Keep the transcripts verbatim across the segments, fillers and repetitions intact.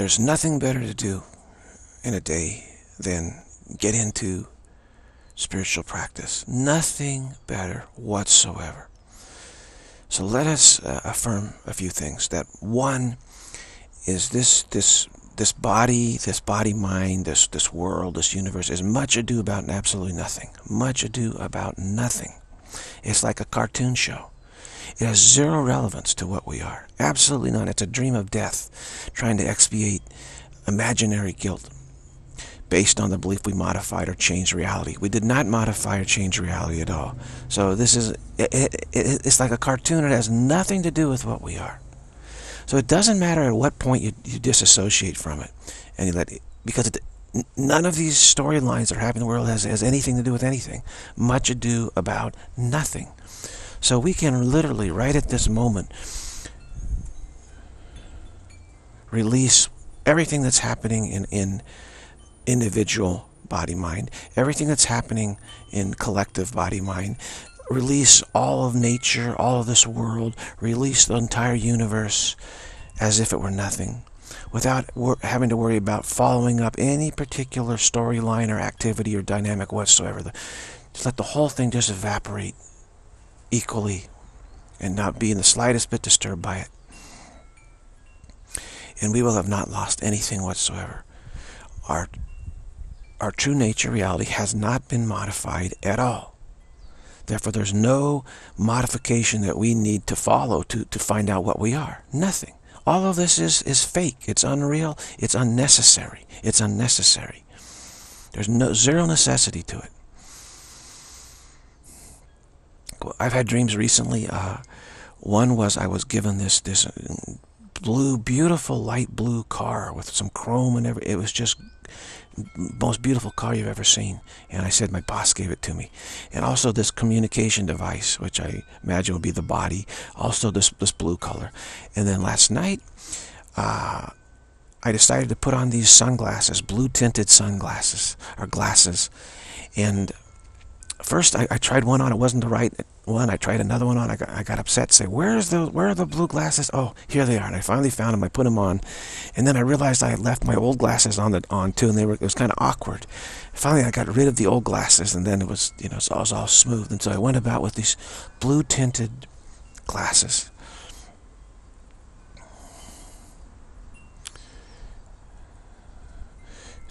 There's nothing better to do in a day than get into spiritual practice. Nothing better whatsoever. So let us uh, affirm a few things. That one is this this this body, this body mind, this this world, this universe is much ado about absolutely nothing. Much ado about nothing. It's like a cartoon show. It has zero relevance to what we are. Absolutely none. It's a dream of death, trying to expiate imaginary guilt based on the belief we modified or changed reality. We did not modify or change reality at all. So this is, it, it, it, it's like a cartoon. It has nothing to do with what we are. So it doesn't matter at what point you, you disassociate from it, and you let it, because it, none of these storylines that are happening in the world has, has anything to do with anything. Much ado about nothing. So we can literally, right at this moment, release everything that's happening in, in individual body-mind, everything that's happening in collective body-mind, release all of nature, all of this world, release the entire universe as if it were nothing, without having to worry about following up any particular storyline or activity or dynamic whatsoever. Just let the whole thing just evaporate equally and not be in the slightest bit disturbed by it, and we will have not lost anything whatsoever. Our our true nature, reality, has not been modified at all. Therefore there's no modification that we need to follow to to find out what we are. Nothing. All of this is is fake. It's unreal. It's unnecessary. It's unnecessary. There's no zero necessity to it. I've had dreams recently. Uh, one was I was given this this blue, beautiful light blue car with some chrome and everything. It was just most beautiful car you've ever seen. And I said my boss gave it to me. And also this communication device, which I imagine would be the body. Also this this blue color. And then last night, uh, I decided to put on these sunglasses, blue tinted sunglasses or glasses, and first, I, I tried one on. It wasn't the right one. I tried another one on. I got, I got upset. Say, where's the, where are the blue glasses? Oh, here they are. And I finally found them. I put them on, and then I realized I had left my old glasses on the on too, and they were. It was kind of awkward. Finally, I got rid of the old glasses, and then it was, you know, it was, it was all smooth. And so I went about with these blue tinted glasses.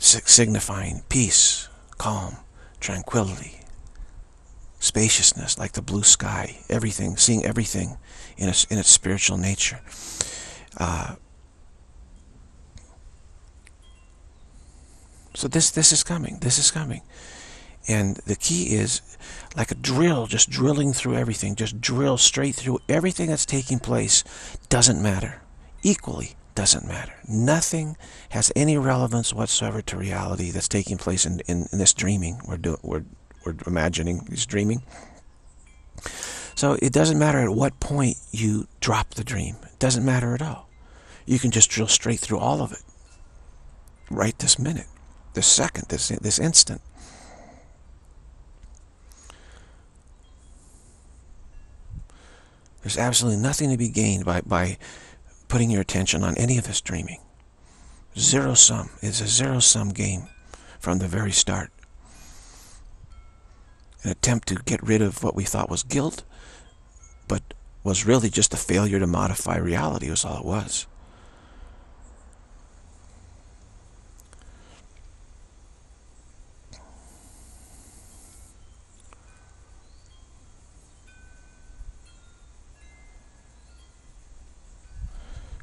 Signifying peace, calm, tranquility, spaciousness, like the blue sky, everything, seeing everything in its, in its spiritual nature. Uh, so this this is coming, this is coming. And the key is like a drill, just drilling through everything, just drill straight through everything that's taking place. Doesn't matter, equally doesn't matter. Nothing has any relevance whatsoever to reality that's taking place in, in, in this dreaming we're doing, we're We're imagining, is dreaming. So it doesn't matter at what point you drop the dream. It doesn't matter at all. You can just drill straight through all of it. Right this minute, this second, this this instant. There's absolutely nothing to be gained by by putting your attention on any of this dreaming. Zero sum. It's a zero sum game from the very start. An attempt to get rid of what we thought was guilt, but was really just a failure to modify reality, was all it was.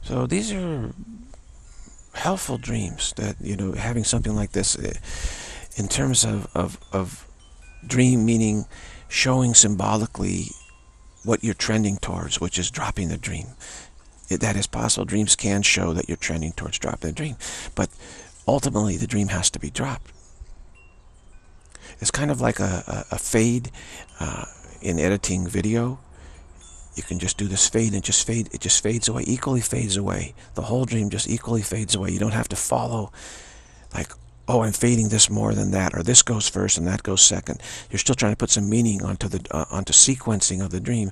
So these are helpful dreams that, you know, having something like this in terms of, of, of dream meaning showing symbolically what you're trending towards, which is dropping the dream. It, that is possible. Dreams can show that you're trending towards dropping the dream, but ultimately the dream has to be dropped. It's kind of like a, a, a fade uh, in editing video. You can just do this fade and just fade. It just fades away, equally fades away. The whole dream just equally fades away. You don't have to follow like, oh, I'm fading this more than that, or this goes first and that goes second. You're still trying to put some meaning onto the uh, onto sequencing of the dream.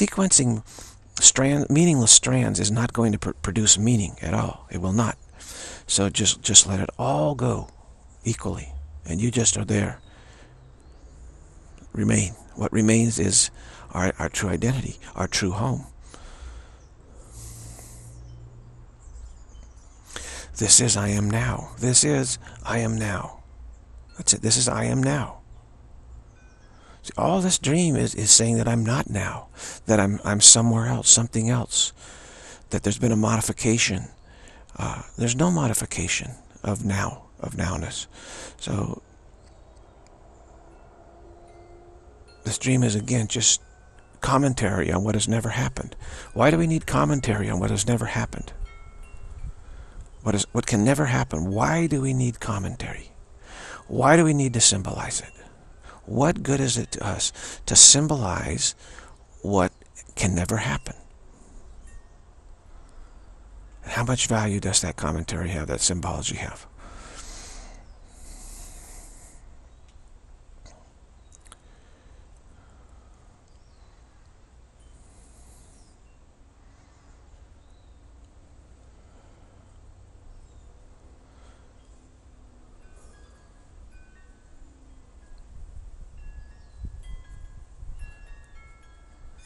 Sequencing strand, meaningless strands is not going to pr produce meaning at all. It will not. So just just let it all go equally, and you just are there. Remain. What remains is our, our true identity, our true home. This is I am now. This is I am now. That's it. This is I am now. See, all this dream is, is saying that I'm not now, that I'm, I'm somewhere else, something else, that there's been a modification. Uh, there's no modification of now, of nowness. So this dream is, again, just commentary on what has never happened. Why do we need commentary on what has never happened? What is, what can never happen? Why do we need commentary? Why do we need to symbolize it? What good is it to us to symbolize what can never happen? And how much value does that commentary have, that symbology have?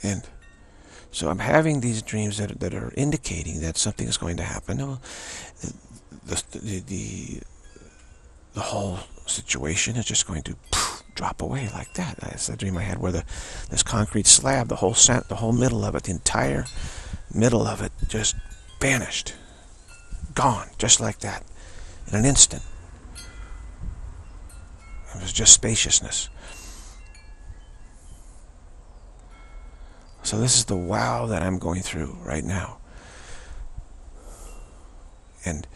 And so I'm having these dreams that, that are indicating that something is going to happen. Well, the, the, the, the whole situation is just going to poof, drop away like that. That's the dream I had where the, this concrete slab, the whole, the whole middle of it, the entire middle of it just vanished. Gone, just like that, in an instant. It was just spaciousness. So this is the wow that I'm going through right now. And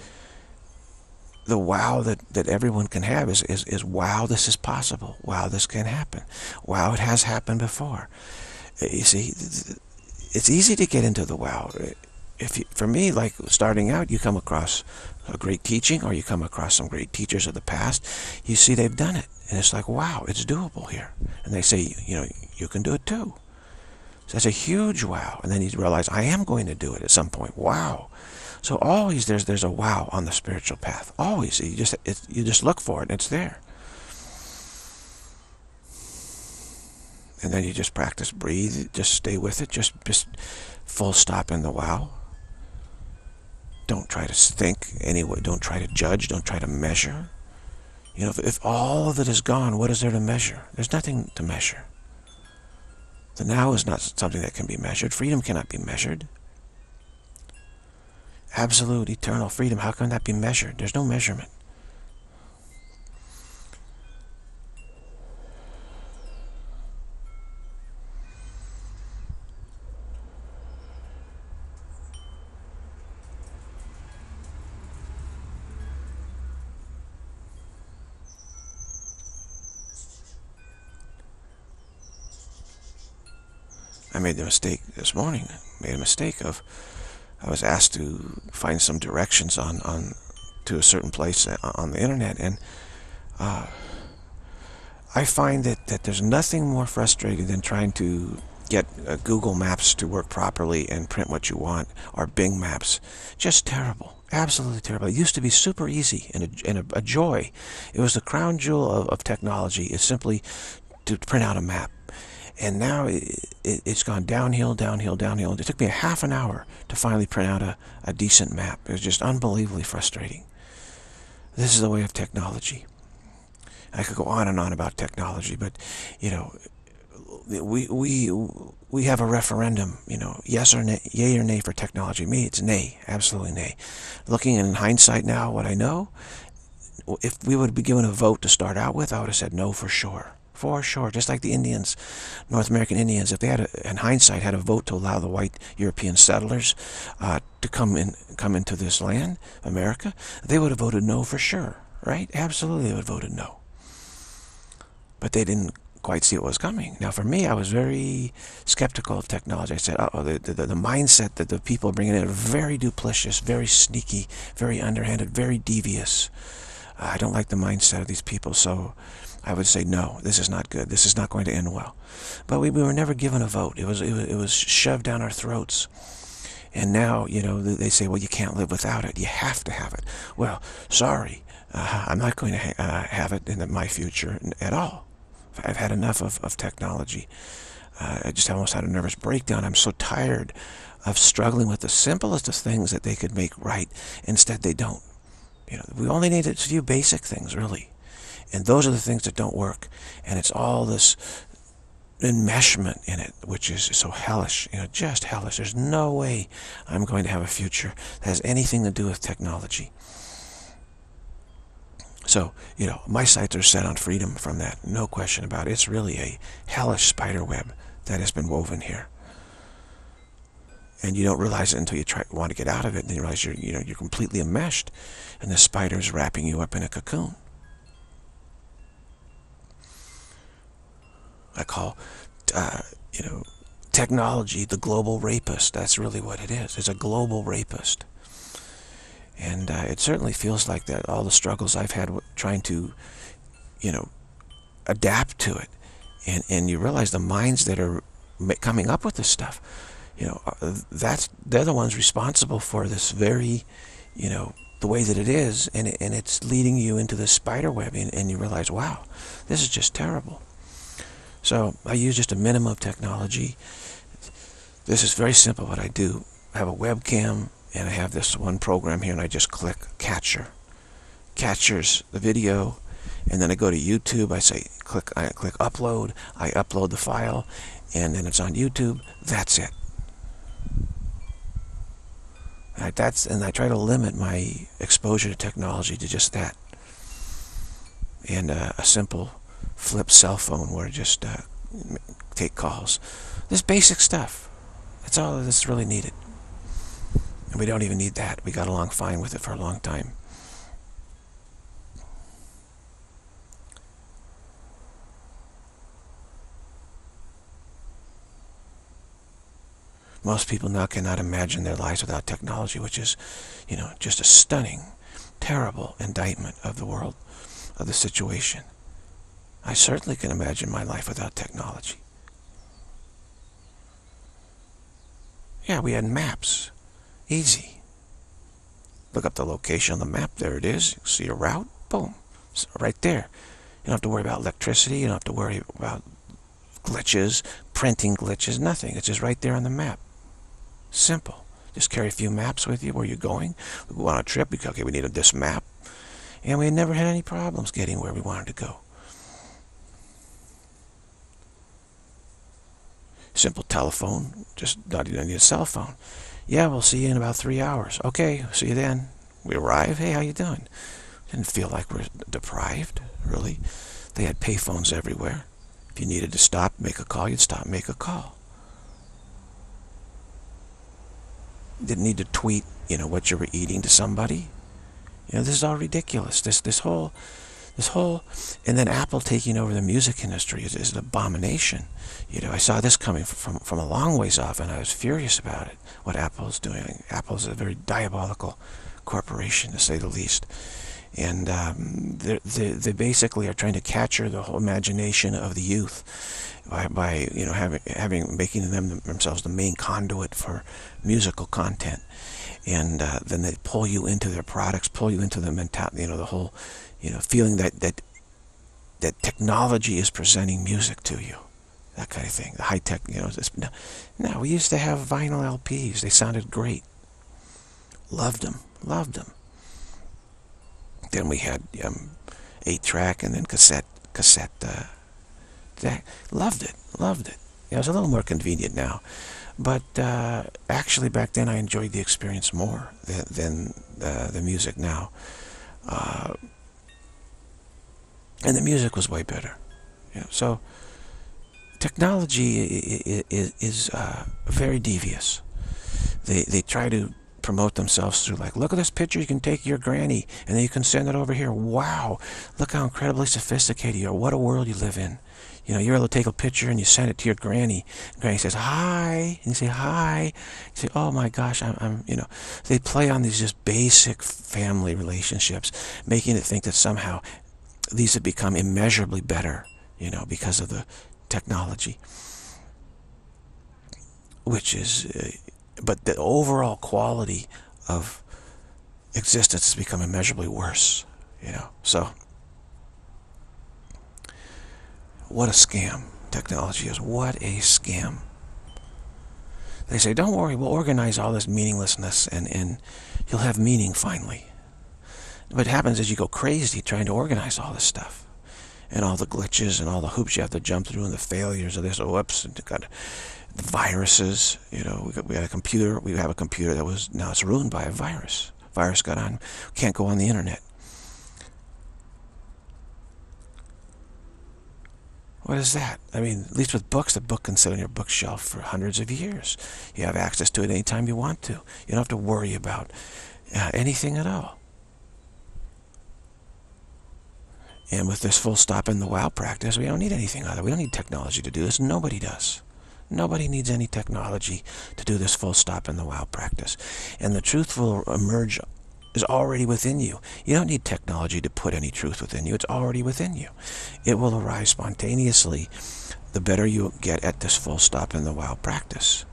the wow that, that everyone can have is, is, is, wow, this is possible. Wow, this can happen. Wow, it has happened before. You see, it's easy to get into the wow. If you, for me, like starting out, you come across a great teaching, or you come across some great teachers of the past. You see they've done it. And it's like, wow, it's doable here. And they say, you know, you can do it too. So that's a huge wow. And then you realize, I am going to do it at some point. Wow. So always there's there's a wow on the spiritual path. Always. You just, it, you just look for it, and it's there. And then you just practice, breathe, just stay with it, just, just full stop in the wow. Don't try to think anyway. Don't try to judge. Don't try to measure. You know, if, if all of it is gone, what is there to measure? There's nothing to measure. The now is not something that can be measured. Freedom cannot be measured. Absolute, eternal freedom, how can that be measured? There's no measurement. I made the mistake this morning, made a mistake of, I was asked to find some directions on, on to a certain place on the internet, and uh, I find that, that there's nothing more frustrating than trying to get uh, Google Maps to work properly and print what you want, or Bing Maps. Just terrible, absolutely terrible. It used to be super easy and a, and a, a joy. It was the crown jewel of, of technology, is simply to print out a map. And now it, it, it's gone downhill, downhill, downhill. It took me a half an hour to finally print out a, a decent map. It was just unbelievably frustrating. This is the way of technology. I could go on and on about technology, but, you know, we, we, we have a referendum, you know, yes or nay, yay or nay for technology. Me, it's nay, absolutely nay. Looking in hindsight now, what I know, if we would be given a vote to start out with, I would have said no for sure. For sure, just like the Indians, North American Indians, if they had, a, in hindsight, had a vote to allow the white European settlers uh, to come in, come into this land, America, they would have voted no for sure, right? Absolutely, they would have voted no. But they didn't quite see what was coming. Now, for me, I was very skeptical of technology. I said, uh-oh, the, the, the mindset that the people are bringing in are very duplicitous, very sneaky, very underhanded, very devious. Uh, I don't like the mindset of these people, so I would say no. This is not good. This is not going to end well. But we, we were never given a vote. It was, it was it was shoved down our throats, And now, you know, they say, well, you can't live without it. You have to have it. Well, sorry, uh, I'm not going to ha uh, have it in my future at all. I've had enough of, of technology. Uh, I just almost had a nervous breakdown. I'm so tired of struggling with the simplest of things that they could make right. Instead, they don't. You know, we only need a few basic things, really. And those are the things that don't work. And it's all this enmeshment in it, which is so hellish, you know, just hellish. There's no way I'm going to have a future that has anything to do with technology. So, you know, my sights are set on freedom from that, no question about it. It's really a hellish spider web that has been woven here. And you don't realize it until you try want to get out of it, and then you realize you're, you know, you're completely enmeshed, and the spider is wrapping you up in a cocoon. I call, uh, you know, technology the global rapist. That's really what it is. It's a global rapist. And uh, it certainly feels like that. All the struggles I've had with trying to, you know, adapt to it. And, and you realize the minds that are coming up with this stuff, you know, that's, they're the ones responsible for this very, you know, the way that it is. And, it, and it's leading you into this spider web. And, and you realize, wow, this is just terrible. So I use just a minimum of technology. This is very simple what I do. I have a webcam and I have this one program here, and I just click capture. Captures the video, and then I go to YouTube. I say click, I click upload. I upload the file, and then it's on YouTube. That's it. Right, that's, and I try to limit my exposure to technology to just that. And uh, a simple flip cell phone where I just uh, take calls. This basic stuff. That's all that's really needed. And we don't even need that. We got along fine with it for a long time. Most people now cannot imagine their lives without technology, which is, you know, just a stunning, terrible indictment of the world, of the situation. I certainly can imagine my life without technology. Yeah, we had maps. Easy. Look up the location on the map. There it is. You see your route. Boom. It's right there. You don't have to worry about electricity. You don't have to worry about glitches, printing glitches, nothing. It's just right there on the map. Simple. Just carry a few maps with you where you're going. We go on a trip. We go, okay, we need this map. And we never had any problems getting where we wanted to go. Simple telephone, just not even need a cell phone. Yeah, we'll see you in about three hours. Okay, see you then. We arrive. Hey, how you doing? Didn't feel like we're deprived, really. They had pay phones everywhere. If you needed to stop, make a call, you'd stop, make a call. Didn't need to tweet, you know, what you were eating to somebody. You know, this is all ridiculous. This this whole This whole, and then Apple taking over the music industry is, is an abomination. You know, I saw this coming from, from a long ways off, and I was furious about it, what Apple's doing. Apple's a very diabolical corporation, to say the least. And um, they they basically are trying to capture the whole imagination of the youth by, by you know, having, having making them themselves the main conduit for musical content. And uh, then they pull you into their products, pull you into the mentality, you know, the whole, you know, feeling that, that, that technology is presenting music to you. That kind of thing. The high tech, you know. It's, no, no, we used to have vinyl L Ps. They sounded great. Loved them. Loved them. Then we had um, eight track and then cassette. cassette uh, that, loved it. Loved it. You know, it's a little more convenient now. But uh, actually back then I enjoyed the experience more than, than uh, the music now. Uh, and the music was way better. You know, so technology is, is uh, very devious. They, they try to promote themselves through, like, look at this picture you can take your granny, and then you can send it over here. Wow, look how incredibly sophisticated you are. What a world you live in. You know, you're able to take a picture and you send it to your granny. Granny says, hi. And you say, hi. You say, oh my gosh, I'm, I'm, you know. They play on these just basic family relationships, making it think that somehow these have become immeasurably better, you know, because of the technology. Which is uh, but the overall quality of existence has become immeasurably worse, you know. So what a scam technology is. What a scam. They say, don't worry, we'll organize all this meaninglessness and, and you'll have meaning finally. What happens is you go crazy trying to organize all this stuff and all the glitches and all the hoops you have to jump through and the failures of this. Oh, whoops, and got the viruses. You know, we, got, we had a computer. We have a computer that was, now it's ruined by a virus. Virus got on. Can't go on the internet. What is that? I mean, at least with books, the book can sit on your bookshelf for hundreds of years. You have access to it anytime you want to. You don't have to worry about uh, anything at all. And with this full stop in the wow practice, we don't need anything other. We don't need technology to do this. Nobody does. Nobody needs any technology to do this full stop in the wow practice. And the truth will emerge, is already within you. You don't need technology to put any truth within you. It's already within you. It will arise spontaneously the better you get at this full stop in the wow practice.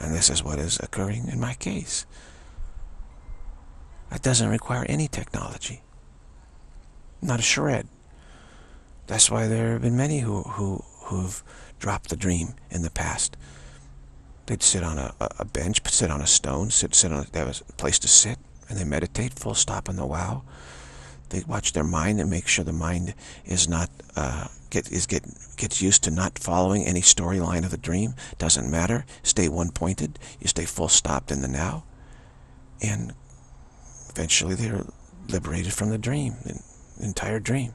And this is what is occurring in my case. That doesn't require any technology. Not a shred. That's why there have been many who, who, who've dropped the dream in the past. They'd sit on a, a bench, sit on a stone, sit, sit on a, that was a place to sit. And they meditate, full stop in the wow. They watch their mind and make sure the mind is not uh, get is get gets used to not following any storyline of the dream. Doesn't matter. Stay one-pointed. You stay full stopped in the now, and eventually they're liberated from the dream, the entire dream.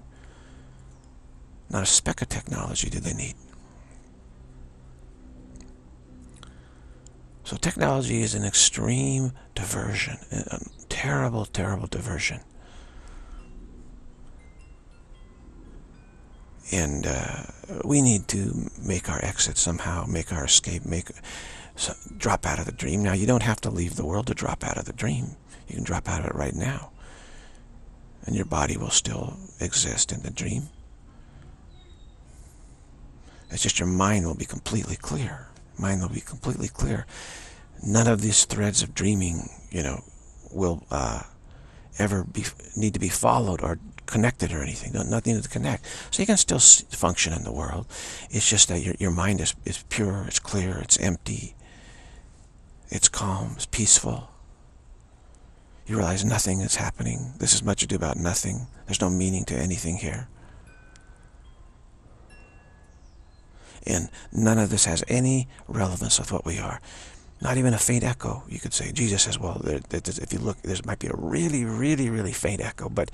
Not a speck of technology do they need. So technology is an extreme diversion, a terrible, terrible diversion. And uh, we need to make our exit somehow, make our escape, make so, drop out of the dream. Now, you don't have to leave the world to drop out of the dream. You can drop out of it right now. And your body will still exist in the dream. It's just your mind will be completely clear. Mind will be completely clear. None of these threads of dreaming, you know, will uh, ever be need to be followed or connected or anything. No, nothing to connect. So you can still function in the world. It's just that your your mind is is pure, it's clear, it's empty, it's calm, it's peaceful. You realize nothing is happening. This is much ado about nothing. There's no meaning to anything here. And none of this has any relevance with what we are. Not even a faint echo, you could say. Jesus says, well, there, there, if you look, there might be a really, really, really faint echo, but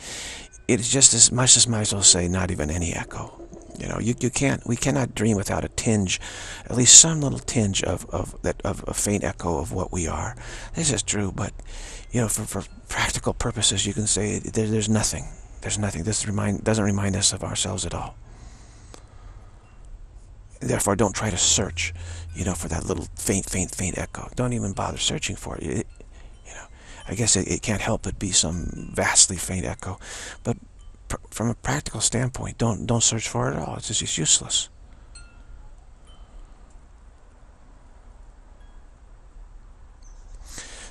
it's just as much as might as well say, not even any echo. You know, you, you can't, we cannot dream without a tinge, at least some little tinge of, of, that, of a faint echo of what we are. This is true, but, you know, for, for practical purposes, you can say there, there's nothing. There's nothing. This remind, doesn't remind us of ourselves at all. Therefore, don't try to search, you know, for that little faint, faint, faint echo. Don't even bother searching for it. It you know, I guess it, it can't help but be some vastly faint echo. But pr from a practical standpoint, don't don't search for it at all. It's just it's useless.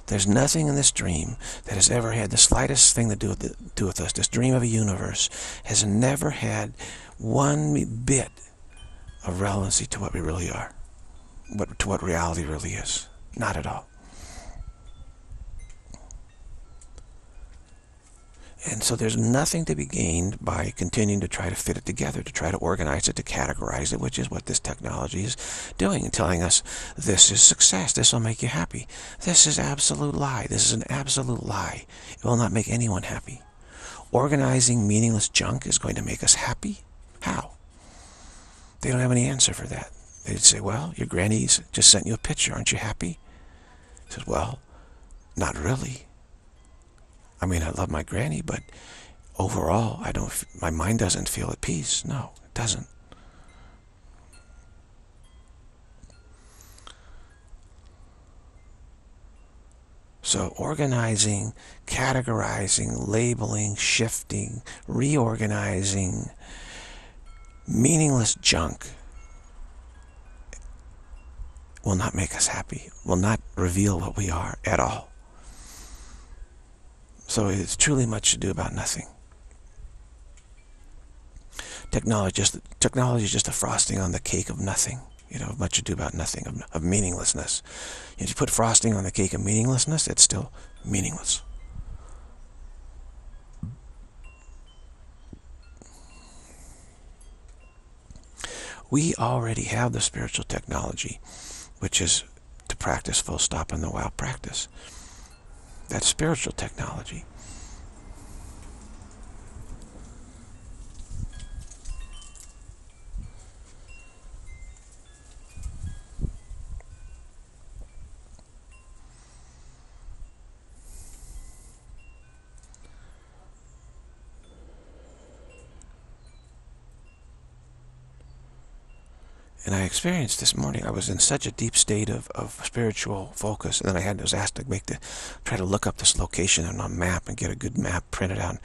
There's nothing in this dream that has ever had the slightest thing to do with the, do with us. This dream of a universe has never had one bit of relevancy to what we really are, what, to what reality really is. Not at all. And so there's nothing to be gained by continuing to try to fit it together, to try to organize it, to categorize it, which is what this technology is doing and telling us this is success, this will make you happy. This is absolute lie. This is an absolute lie. It will not make anyone happy. Organizing meaningless junk is going to make us happy? How? They don't have any answer for that. They'd say, well, your granny's just sent you a picture. Aren't you happy? He says, well, not really. I mean, I love my granny, but overall, I don't, my mind doesn't feel at peace. No, it doesn't. So organizing, categorizing, labeling, shifting, reorganizing, meaningless junk will not make us happy, will not reveal what we are at all. So it's truly much ado about nothing. Technology, just, technology is just a frosting on the cake of nothing. You know, much ado about nothing, of, of meaninglessness. If you put frosting on the cake of meaninglessness, it's still meaningless. We already have the spiritual technology, which is to practice full stop in the wow practice. That's spiritual technology. And I experienced this morning, I was in such a deep state of, of spiritual focus, and then I had was asked to make the, try to look up this location on a map and get a good map printed out. And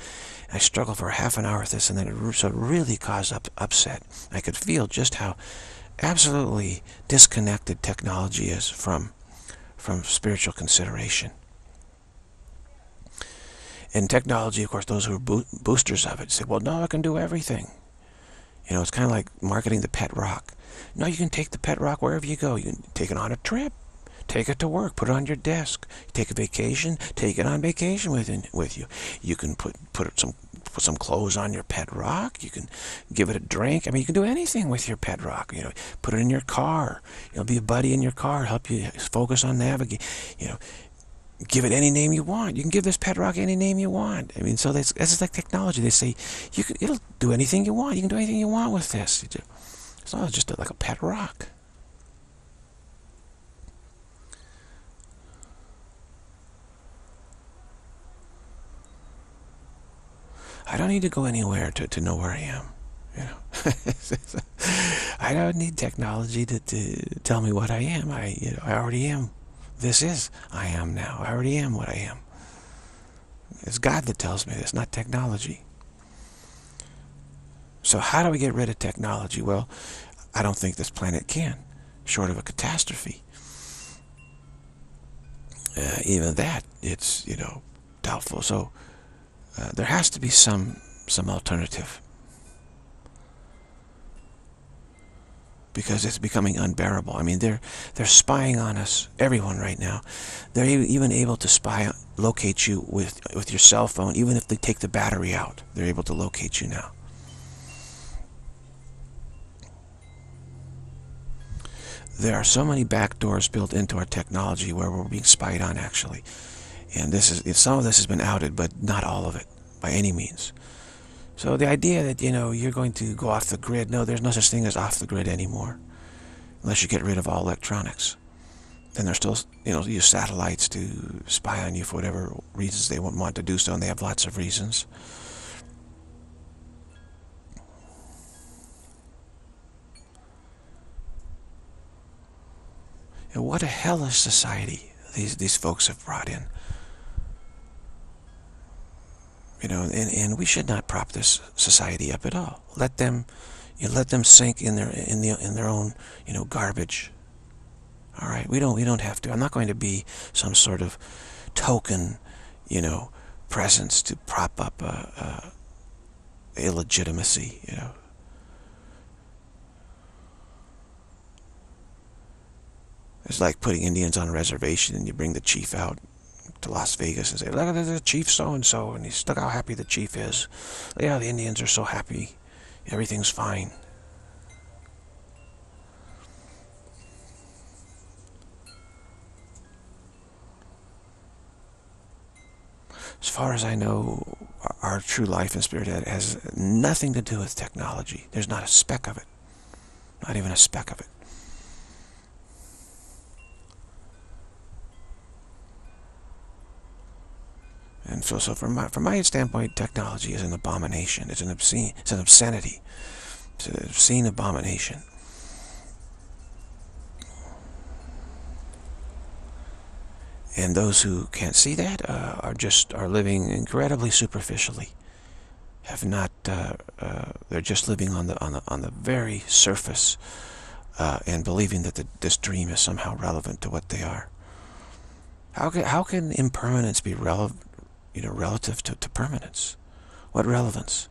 I struggled for half an hour with this, and then it so it really caused up, upset. I could feel just how absolutely disconnected technology is from, from spiritual consideration. And technology, of course, those who are bo boosters of it say, well, no, I can do everything. You know, it's kind of like marketing the pet rock. No, you can take the pet rock wherever you go. You can take it on a trip, take it to work, put it on your desk. Take a vacation, take it on vacation with with you. You can put put some put some clothes on your pet rock. You can give it a drink. I mean, you can do anything with your pet rock. You know, put it in your car. It'll be a buddy in your car, help you focus on navigate. You know, give it any name you want. You can give this pet rock any name you want. I mean, so that's that's like technology. They say you can, it'll do anything you want. You can do anything you want with this. It's not just like a pet rock. I don't need to go anywhere to, to know where I am. You know, I don't need technology to, to tell me what I am. I you know, I already am. This is I am now. I already am what I am. It's God that tells me this, not technology. So how do we get rid of technology? Well, I don't think this planet can, short of a catastrophe. Uh, even that, it's, you know, doubtful. So uh, there has to be some, some alternative. Because it's becoming unbearable. I mean, they're, they're spying on us, everyone right now. They're even able to spy, locate you with, with your cell phone. Even if they take the battery out, they're able to locate you now. There are so many back doors built into our technology where we're being spied on, actually. And this is, some of this has been outed, but not all of it, by any means. So the idea that, you know, you're going to go off the grid, no, there's no such thing as off the grid anymore. Unless you get rid of all electronics. Then they're still, you know, use satellites to spy on you for whatever reasons they want to do so, and they have lots of reasons. And what a hellish society these these folks have brought in. You know, and, and we should not prop this society up at all. Let them, you know, let them sink in their in the in their own, you know, garbage. All right, we don't we don't have to. I'm not going to be some sort of token, you know, presence to prop up a, a illegitimacy, you know. It's like putting Indians on a reservation and you bring the chief out to Las Vegas and say, look, there's a chief so-and-so, and he's, look how happy the chief is. Yeah, the Indians are so happy. Everything's fine. As far as I know, our true life and spirit has nothing to do with technology. There's not a speck of it. Not even a speck of it. And so, so from my from my standpoint, technology is an abomination. It's an obscene. It's an obscenity. It's an obscene abomination. And those who can't see that uh, are just are living incredibly superficially. Have not. Uh, uh, they're just living on the on the on the very surface uh, and believing that the, this dream is somehow relevant to what they are. How can, how can impermanence be rele you know, relative to, to permanence? What relevance?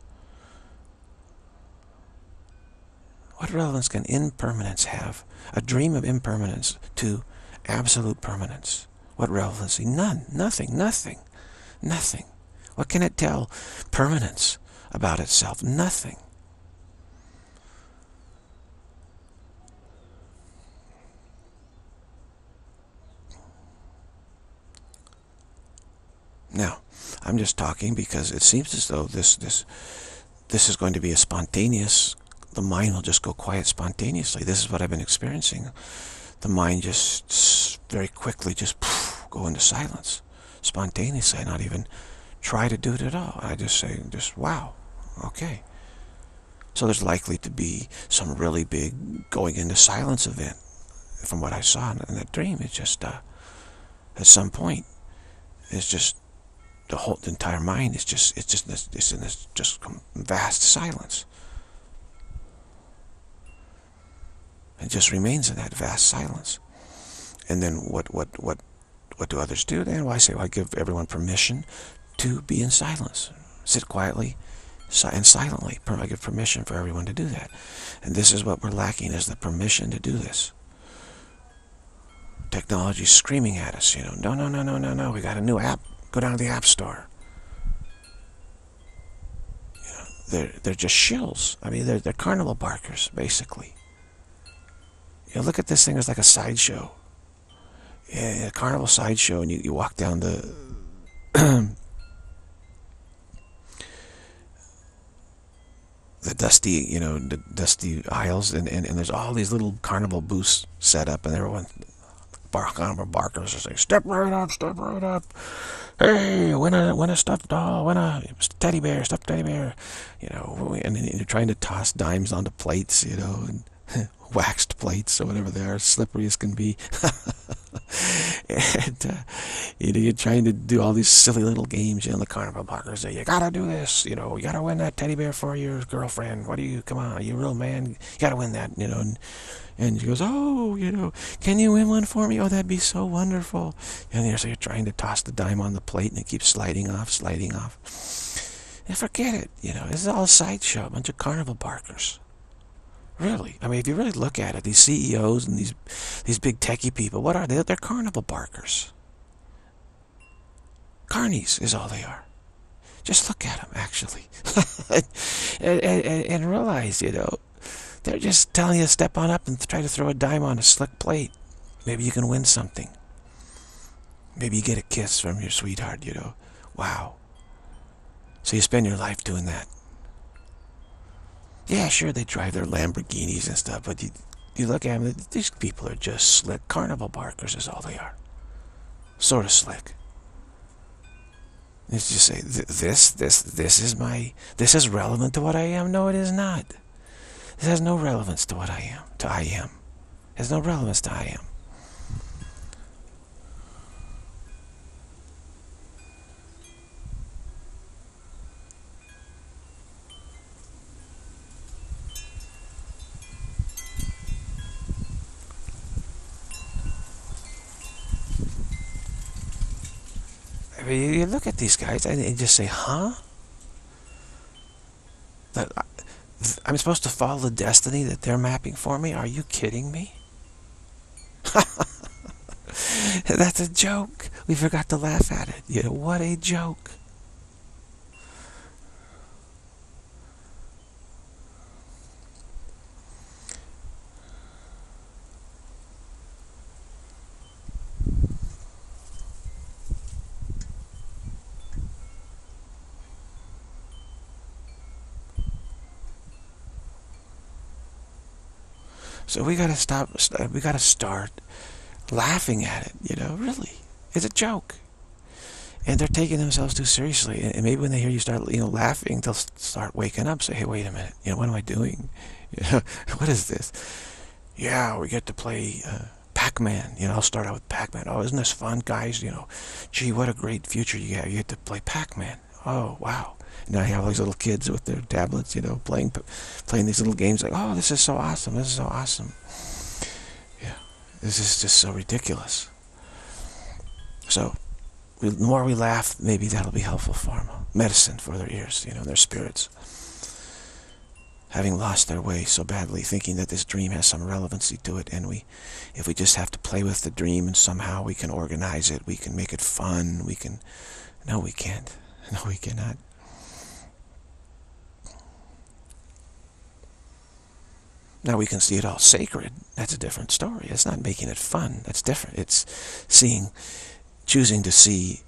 What relevance can impermanence have? A dream of impermanence to absolute permanence. What relevancy? None. Nothing. Nothing. Nothing. What can it tell permanence about itself? Nothing. Now, I'm just talking because it seems as though this this this is going to be a spontaneous. The mind will just go quiet spontaneously. This is what I've been experiencing. The mind just very quickly just poof, go into silence spontaneously. I not even try to do it at all. I just say, just wow, okay. So there's likely to be some really big going into silence event from what I saw in that dream. It's just uh, at some point, it's just the whole the entire mind is just it's just this, it's in this just vast silence. It just remains in that vast silence. And then what what what what do others do then? Well, I say, well, I give everyone permission to be in silence. Sit quietly and silently. I give permission for everyone to do that. And this is what we're lacking, is the permission to do this. Technology screaming at us, you know, no, no, no, no, no, no, we got a new app. Go down to the app store. You know, they're, they're just shills. I mean, they're, they're carnival barkers, basically. You know, look at this thing as like a sideshow. Yeah, a carnival sideshow, and you, you walk down the... the dusty, you know, the dusty aisles, and, and, and there's all these little carnival booths set up, and everyone... Carnival barkers just like, step right up, step right up. Hey, win a, win a stuffed doll, win a teddy bear, stuffed teddy bear. You know, and, and you're trying to toss dimes onto plates, you know, and... waxed plates or whatever they are, slippery as can be. And uh, you know, you're trying to do all these silly little games, you know, the carnival barkers say, you gotta do this, you know, you gotta win that teddy bear for your girlfriend. What do you, come on, you real man, you gotta win that, you know. And, and she goes, oh, you know, can you win one for me? Oh, that'd be so wonderful. And you're, so you're trying to toss the dime on the plate, and it keeps sliding off, sliding off. And forget it, you know, this is all a sideshow, a bunch of carnival barkers. Really, I mean, if you really look at it, these C E Os and these these big techie people, what are they? They're carnival barkers. Carnies is all they are. Just look at them, actually, and, and, and realize, you know, they're just telling you to step on up and try to throw a dime on a slick plate. Maybe you can win something. Maybe you get a kiss from your sweetheart, you know. Wow. So you spend your life doing that. Yeah, sure, they drive their Lamborghinis and stuff, but you, you look at them, these people are just slick. Carnival barkers is all they are. Sort of slick. It's just say, this, this, this is my, this is relevant to what I am. No, it is not. This has no relevance to what I am, to I am. It has no relevance to I am. You look at these guys and you just say, huh? That I'm supposed to follow the destiny that they're mapping for me? Are you kidding me? That's a joke. We forgot to laugh at it. You know, what a joke. So we gotta stop. We gotta start laughing at it. You know, really, it's a joke, and they're taking themselves too seriously. And maybe when they hear you start, you know, laughing, they'll start waking up. Say, hey, wait a minute. You know, what am I doing? You know, what is this? Yeah, we get to play uh, Pac-Man. You know, I'll start out with Pac-Man. Oh, isn't this fun, guys? You know, gee, what a great future you have. You get to play Pac-Man. Oh, wow. And now you have all these little kids with their tablets, you know, playing playing these little games like, oh, this is so awesome, this is so awesome. Yeah, this is just so ridiculous. So, we, the more we laugh, maybe that'll be helpful for them. Medicine for their ears, you know, their spirits. Having lost their way so badly, thinking that this dream has some relevancy to it, and we, if we just have to play with the dream and somehow we can organize it, we can make it fun, we can... No, we can't. No, we cannot. Now we can see it all sacred. That's a different story. It's not making it fun. That's different. It's seeing, choosing to see.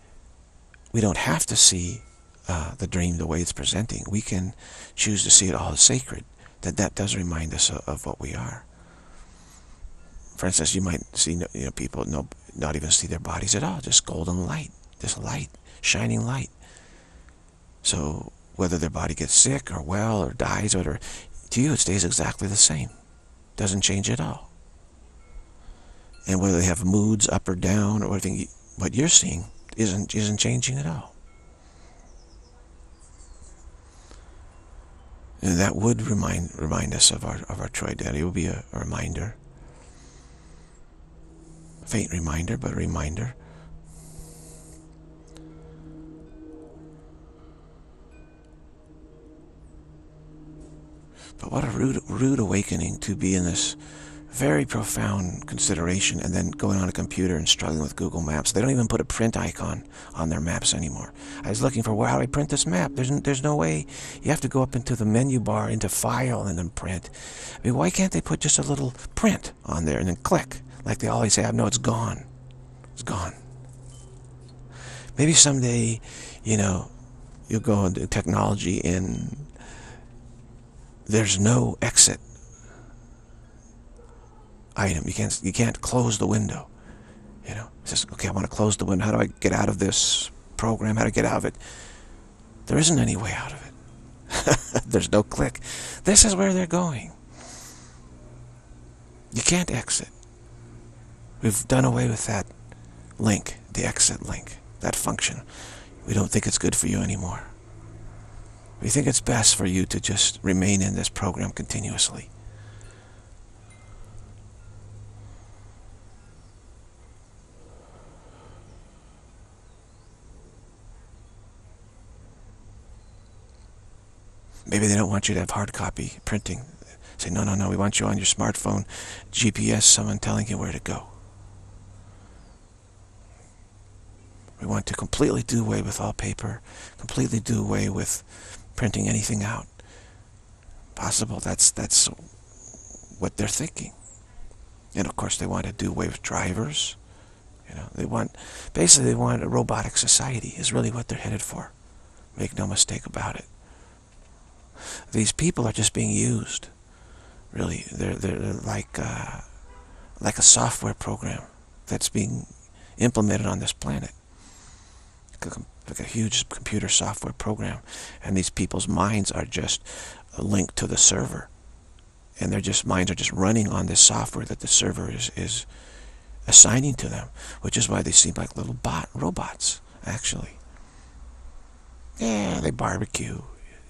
We don't have to see uh, the dream the way it's presenting. We can choose to see it all as sacred. That that does remind us of, of what we are. For instance, you might see you know people no not even see their bodies at all. Just golden light, just light, shining light. So whether their body gets sick or well or dies or whatever. To you, it stays exactly the same. Doesn't change at all. And whether they have moods up or down or anything, what you're seeing isn't isn't changing at all. And that would remind remind us of our of our Trideity. It would be a, a reminder, a faint reminder, but a reminder. But what a rude, rude awakening to be in this very profound consideration and then going on a computer and struggling with Google Maps. They don't even put a print icon on their maps anymore. I was looking for, well, how do I print this map? There's, there's no way. You have to go up into the menu bar, into File, and then Print. I mean, why can't they put just a little print on there and then click? Like they always have. No, it's gone. It's gone. Maybe someday, you know, you'll go into technology and... there's no exit item. You can't you can't close the window. You know, it's just okay. I want to close the window. How do I get out of this program? How do I get out of it? There isn't any way out of it. There's no click. This is where they're going. You can't exit. We've done away with that link, the exit link, that function. We don't think it's good for you anymore. We think it's best for you to just remain in this program continuously. Maybe they don't want you to have hard copy printing. Say, no, no, no, we want you on your smartphone, G P S, someone telling you where to go. We want to completely do away with all paper, completely do away with printing anything out. Possible, that's that's what they're thinking. And of course they want to do away with drivers. You know, they want basically they want a robotic society is really what they're headed for. Make no mistake about it. These people are just being used. Really, they're they're like uh, like a software program that's being implemented on this planet. Like a huge computer software program, and these people's minds are just linked to the server, and their just minds are just running on this software that the server is is assigning to them, which is why they seem like little bot robots. Actually, yeah, they barbecue,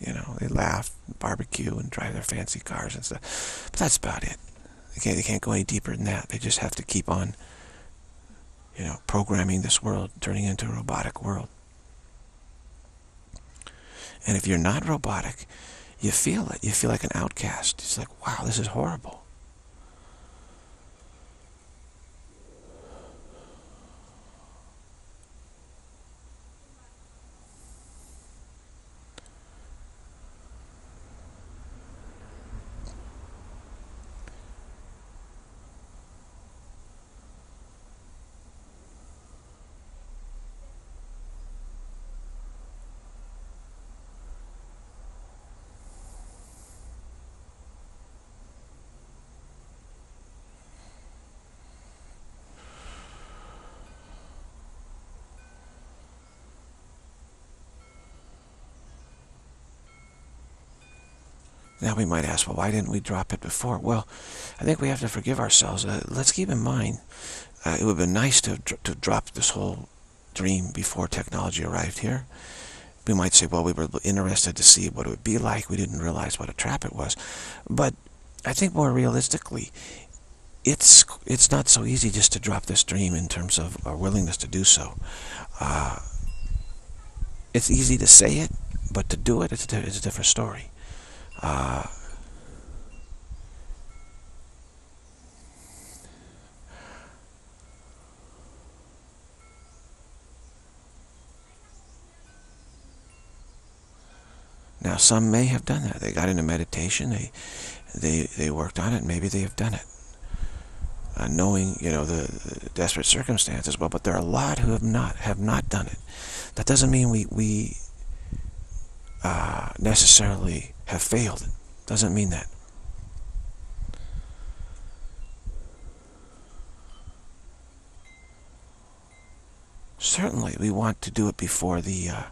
you know, they laugh, barbecue, and drive their fancy cars and stuff. But that's about it. They can't they can't go any deeper than that. They just have to keep on, you know, programming this world, turning into a robotic world. And if you're not robotic, you feel it. You feel like an outcast. It's like, wow, this is horrible. Now we might ask, well, why didn't we drop it before? Well, I think we have to forgive ourselves. Uh, let's keep in mind, uh, it would have been nice to, to drop this whole dream before technology arrived here. We might say, well, we were interested to see what it would be like. We didn't realize what a trap it was. But I think more realistically, it's it's not so easy just to drop this dream in terms of our willingness to do so. Uh, it's easy to say it, but to do it, it's a, it's a different story. Uh, Now, some may have done that. They got into meditation, they they, they worked on it, maybe they have done it. Uh, knowing, you know, the, the desperate circumstances, well, but there are a lot who have not have not done it. That doesn't mean we, we uh, necessarily have failed. Doesn't mean that. Certainly, we want to do it before the... Uh,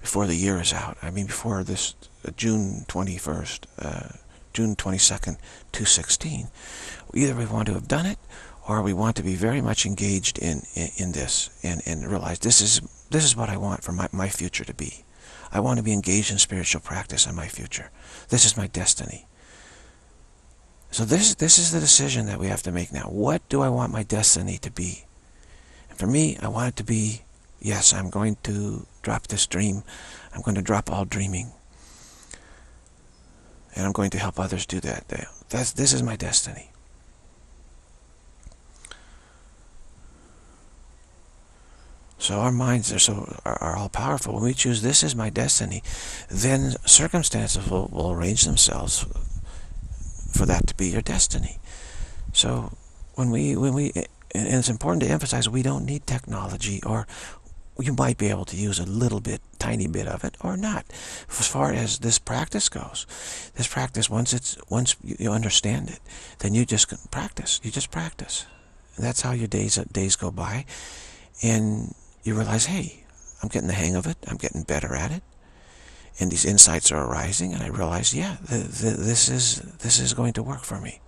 before the year is out. I mean, before this uh, June twenty-first, uh, June twenty-second, two sixteen. Either we want to have done it, or we want to be very much engaged in in, in this and, and realize this is this is what I want for my, my future to be. I want to be engaged in spiritual practice in my future. This is my destiny. So this this is the decision that we have to make now. What do I want my destiny to be? And for me, I want it to be, yes, I'm going to drop this dream. I'm going to drop all dreaming. And I'm going to help others do that. That's, this is my destiny. So our minds are, so, are, are all powerful. When we choose this is my destiny, then circumstances will, will arrange themselves for that to be your destiny. So when we, when we, and it's important to emphasize, we don't need technology, or you might be able to use a little bit, tiny bit of it, or not. As far as this practice goes, this practice, once it's once you understand it, then you just practice. You just practice, and that's how your days days go by, and you realize, hey, I'm getting the hang of it. I'm getting better at it, and these insights are arising, and I realize, yeah, the, the, this is this is going to work for me.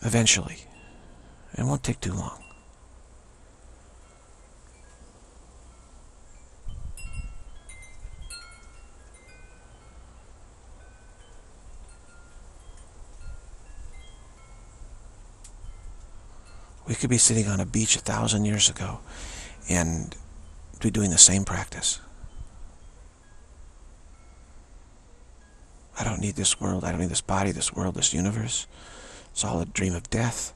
Eventually, it won't take too long. We could be sitting on a beach a thousand years ago and be doing the same practice. I don't need this world, I don't need this body, this world, this universe. It's all a dream of death,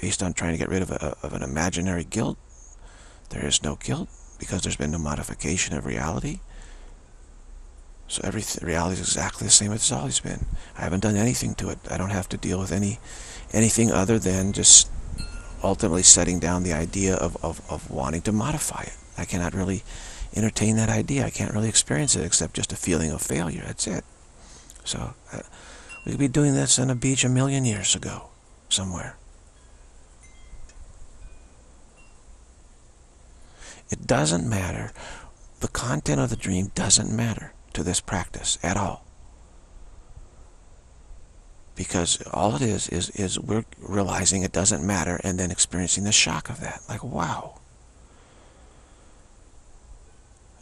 based on trying to get rid of, a, of an imaginary guilt. There is no guilt, because there's been no modification of reality. So every reality is exactly the same as it's always been. I haven't done anything to it. I don't have to deal with any anything other than just ultimately setting down the idea of, of, of wanting to modify it. I cannot really entertain that idea. I can't really experience it except just a feeling of failure. That's it. So uh, we could be doing this on a beach a million years ago somewhere. It doesn't matter. The content of the dream doesn't matter to this practice at all, because all it is is is we're realizing it doesn't matter, and then experiencing the shock of that, like, wow,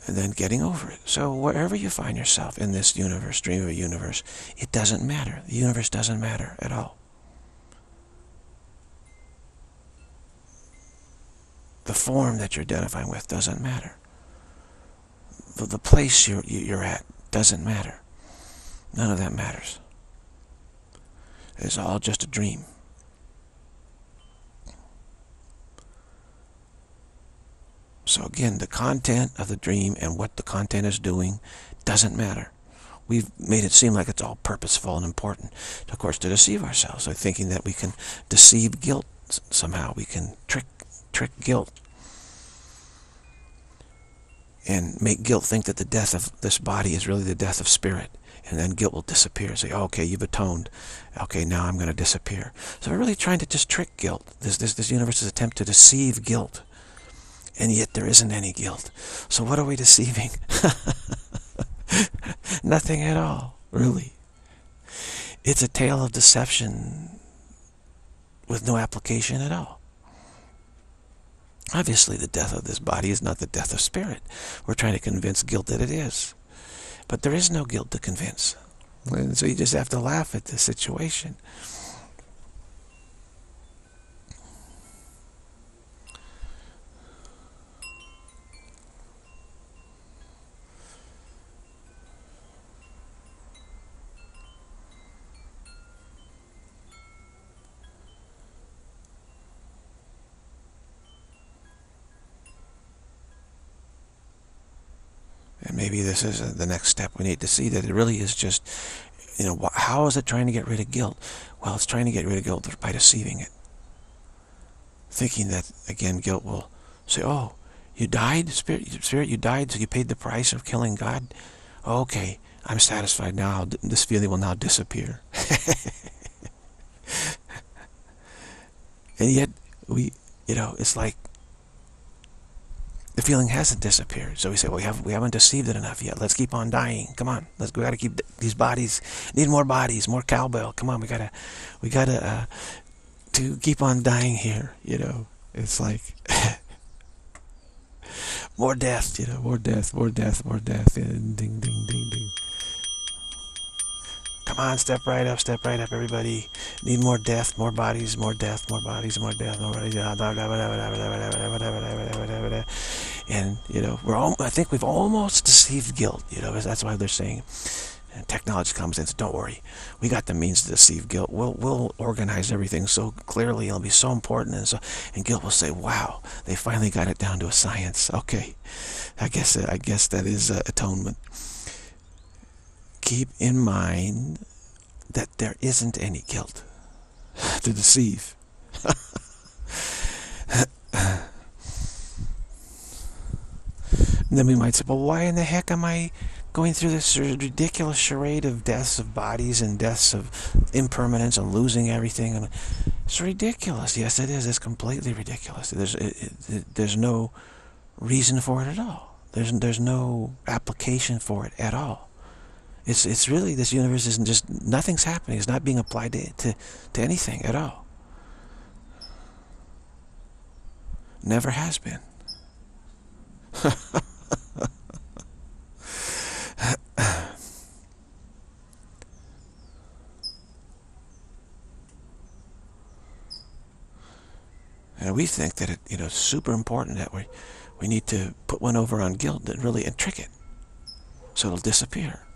and then getting over it. So wherever you find yourself in this universe, dream of a universe, it doesn't matter. The universe doesn't matter at all. The form that you're identifying with doesn't matter. The, the place you're, you're at doesn't matter. None of that matters. It's all just a dream. So again, the content of the dream and what the content is doing doesn't matter. We've made it seem like it's all purposeful and important, of course, to deceive ourselves. So thinking that we can deceive guilt somehow. We can trick trick guilt and make guilt think that the death of this body is really the death of spirit, and then guilt will disappear. Say, oh, okay, you've atoned, okay, now I'm going to disappear. So we're really trying to just trick guilt. This this this universe's attempt to deceive guilt, and yet there isn't any guilt. So what are we deceiving? Nothing at all, really. It's a tale of deception with no application at all. Obviously, the death of this body is not the death of spirit. We're trying to convince guilt that it is. But there is no guilt to convince. And so you just have to laugh at this situation. And maybe this is the next step we need to see, that it really is just, you know, how is it trying to get rid of guilt? Well, it's trying to get rid of guilt by deceiving it. Thinking that, again, guilt will say, oh, you died, Spirit, Spirit, you died, so you paid the price of killing God? Okay, I'm satisfied now. This feeling will now disappear. And yet, we, you know, it's like, the feeling hasn't disappeared, so we say, well, we haven't, we haven't deceived it enough yet. Let's keep on dying. Come on, let's. We got to keep these bodies. Need more bodies, more cowbell. Come on, we gotta, we gotta, uh, to keep on dying here. You know, it's like more death. You know, more death, more death, more death. And ding, ding, ding, ding. Come on, step right up, step right up, everybody. Need more death, more bodies, more death, more bodies, more death, more bodies. And, you know, we're all, I think we've almost deceived guilt, you know, that's why they're saying, and technology comes in, so don't worry, we got the means to deceive guilt. We'll, we'll organize everything so clearly, it'll be so important, and, so, and guilt will say, wow, they finally got it down to a science. Okay, I guess, I guess that is uh, atonement. Keep in mind that there isn't any guilt to deceive. Then we might say, well, why in the heck am I going through this ridiculous charade of deaths of bodies and deaths of impermanence and losing everything? And it's ridiculous. Yes, it is. It's completely ridiculous. There's, it, it, there's no reason for it at all. There's, there's no application for it at all. It's, it's really, this universe isn't just, nothing's happening. It's not being applied to, to, to anything at all. Never has been. And we think that it, you know, it's super important that we, we need to put one over on guilt and really and trick it, so it'll disappear.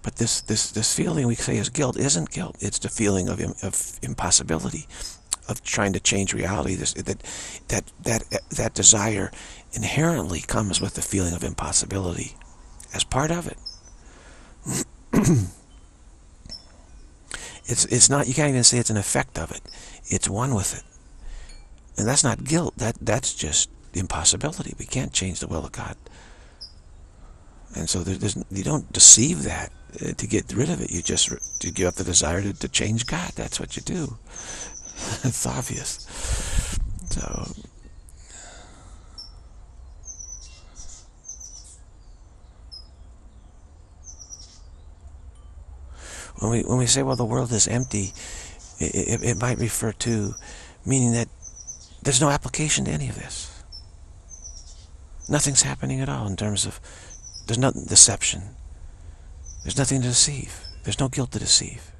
But this, this, this feeling we say is guilt isn't guilt. It's the feeling of, of impossibility, of trying to change reality. This, that, that, that, that desire inherently comes with the feeling of impossibility as part of it. it's, it's not, you can't even say it's an effect of it. It's one with it. And that's not guilt. That, that's just impossibility. We can't change the will of God. And so there's, you don't deceive that uh, to get rid of it. You just to give up the desire to, to change God. That's what you do. It's obvious. So, when we, when we say, well, the world is empty, it, it, it might refer to meaning that there's no application to any of this. Nothing's happening at all in terms of, there's no deception. There's nothing to deceive. There's no guilt to deceive.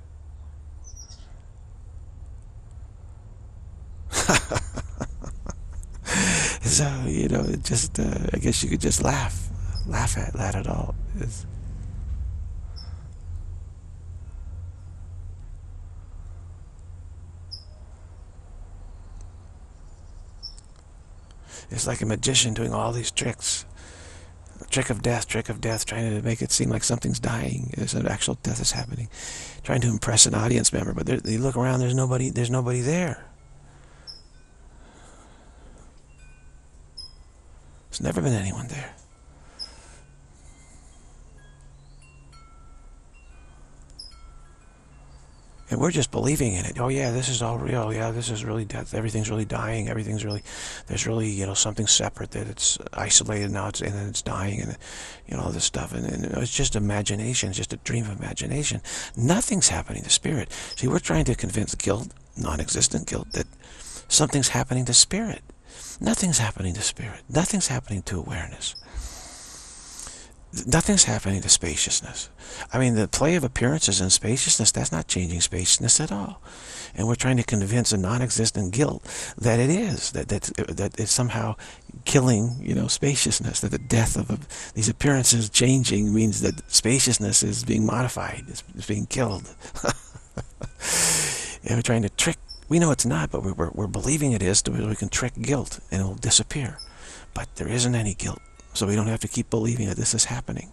So, you know, it just, uh, I guess you could just laugh. Laugh at that at all. It's, it's like a magician doing all these tricks. Trick of death, trick of death, trying to make it seem like something's dying, as an actual death is happening, trying to impress an audience member. But they look around, there's nobody, there's nobody there. There's never been anyone there. And we're just believing in it. Oh yeah, this is all real. Yeah, this is really death. Everything's really dying. Everything's really, there's really, you know, something separate that it's isolated now, it's, and then it's dying, and, you know, all this stuff. And, and it's just imagination. It's just a dream of imagination. Nothing's happening to spirit. See, we're trying to convince guilt, non-existent guilt, that something's happening to spirit. Nothing's happening to spirit. Nothing's happening to awareness. Nothing's happening to spaciousness. I mean, the play of appearances and spaciousness, that's not changing spaciousness at all. And we're trying to convince a non-existent guilt that it is, that, that, that it's somehow killing, you know, spaciousness, that the death of a, these appearances changing means that spaciousness is being modified, it's, it's being killed. And we're trying to trick, we know it's not, but we're, we're believing it is, so we can trick guilt and it'll disappear. But there isn't any guilt. So we don't have to keep believing that this is happening.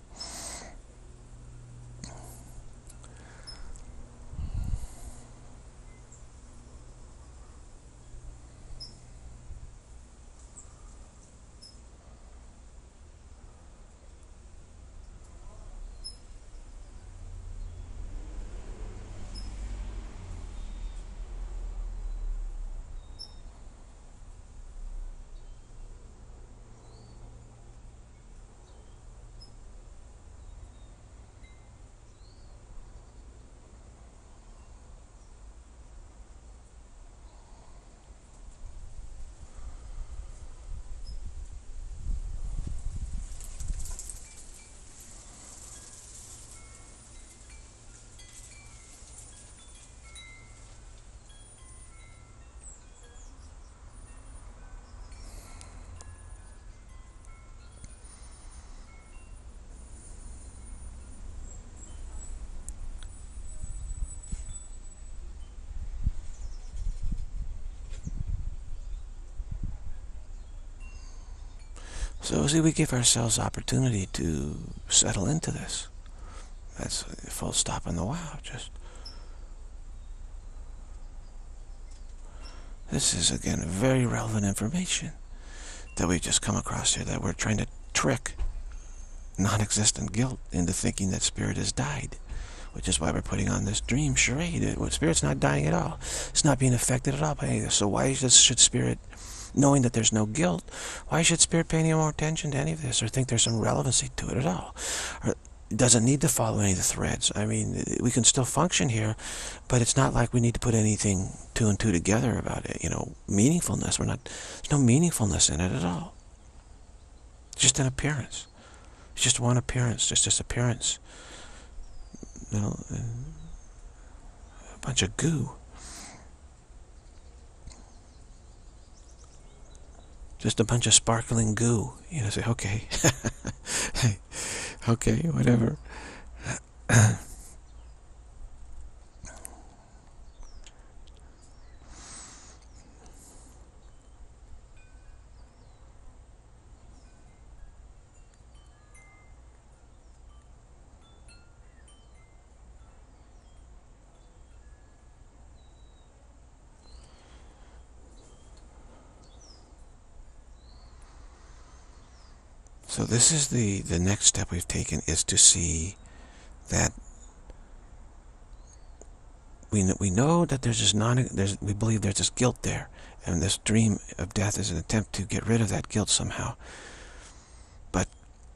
So, see, we give ourselves opportunity to settle into this. That's a full stop on the wow. Just, this is, again, very relevant information that we've just come across here, that we're trying to trick non-existent guilt into thinking that spirit has died, which is why we're putting on this dream charade. Spirit's not dying at all. It's not being affected at all by anything. So why should spirit... knowing that there's no guilt, why should spirit pay any more attention to any of this or think there's some relevancy to it at all? Or it doesn't need to follow any of the threads. I mean, we can still function here, but it's not like we need to put anything two and two together about it, you know, meaningfulness. We're not, there's no meaningfulness in it at all. It's just an appearance. It's just one appearance, just this appearance. You know, a bunch of goo. Just a bunch of sparkling goo. You know, say, okay. Okay, whatever. So this is the, the next step we've taken, is to see that we, we know that there's this non, there's, we believe there's this guilt there, and this dream of death is an attempt to get rid of that guilt somehow. But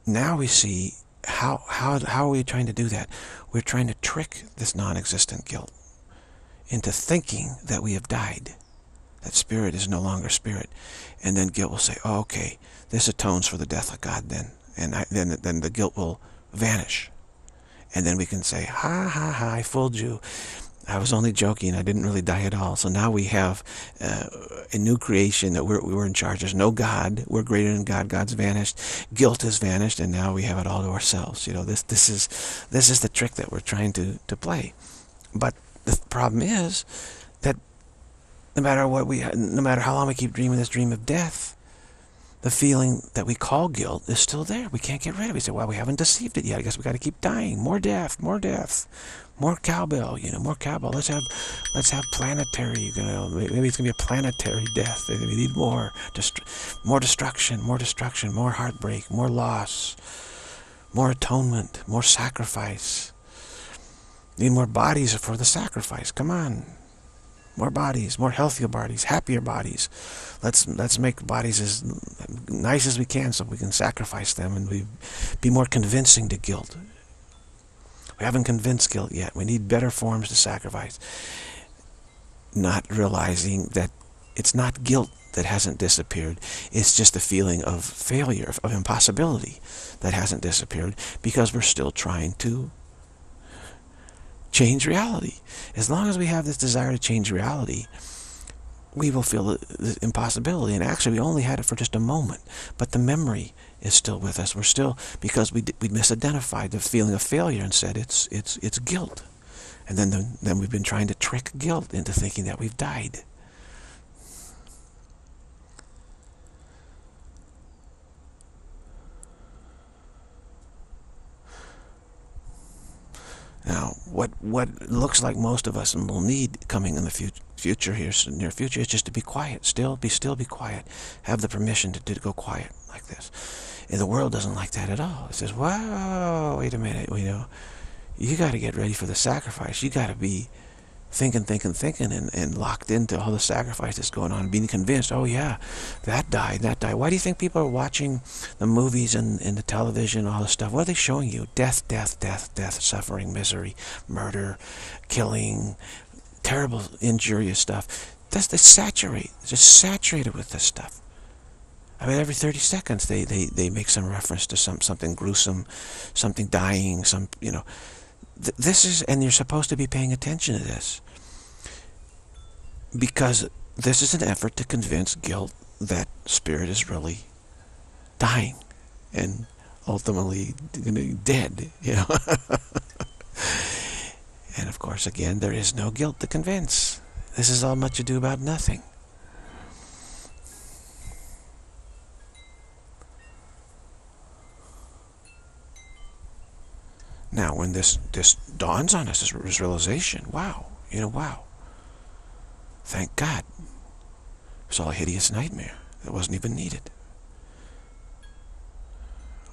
now we see how, how, how are we trying to do that? We're trying to trick this non-existent guilt into thinking that we have died, that spirit is no longer spirit. And then guilt will say, oh, okay, this atones for the death of God then. And I, then, then the guilt will vanish. And then we can say, ha, ha, ha, I fooled you. I was only joking. I didn't really die at all. So now we have uh, a new creation that we're, we were in charge. There's no God. We're greater than God. God's vanished. Guilt has vanished. And now we have it all to ourselves. You know, this, this, is, this is the trick that we're trying to, to play. But the problem is that no matter what we, no matter how long we keep dreaming this dream of death, the feeling that we call guilt is still there. We can't get rid of it. We say, well, we haven't deceived it yet. I guess we got to keep dying. More death, more death, more cowbell. You know, more cowbell. Let's have, let's have planetary. You know, maybe it's gonna be a planetary death. We need more, dest more destruction, more destruction, more heartbreak, more loss, more atonement, more sacrifice. Need more bodies for the sacrifice. Come on. More bodies, more healthier bodies, happier bodies. Let's let's make bodies as nice as we can, so we can sacrifice them and we be more convincing to guilt. We haven't convinced guilt yet. We need better forms to sacrifice. Not realizing that it's not guilt that hasn't disappeared. It's just the feeling of failure, of impossibility that hasn't disappeared, because we're still trying to change reality. As long as we have this desire to change reality, we will feel the, the impossibility. And actually, we only had it for just a moment, but the memory is still with us. We're still, because we, we misidentified the feeling of failure and said it's, it's, it's guilt. And then, the, then we've been trying to trick guilt into thinking that we've died. Now, what what looks like most of us and will need coming in the future, future here, near future, is just to be quiet. Still, be still, be quiet. Have the permission to, to go quiet like this. And the world doesn't like that at all. It says, "Wow, wait a minute. You know, you got to get ready for the sacrifice. You got to be thinking, thinking, thinking, and and locked into all the sacrifice that's going on, being convinced. Oh yeah, that died, that died. Why do you think people are watching the movies and, and the television, all this stuff? What are they showing you? Death, death, death, death, suffering, misery, murder, killing, terrible, injurious stuff. That's they saturate, they're just saturated with this stuff. I mean, every thirty seconds they they they make some reference to some something gruesome, something dying, some you know." This is, and you're supposed to be paying attention to this, because this is an effort to convince guilt that spirit is really dying and ultimately dead, you know. And of course, again, there is no guilt to convince. This is all much ado about nothing. Now, when this, this dawns on us, this, this realization, wow, you know, wow, thank God, it was all a hideous nightmare that wasn't even needed.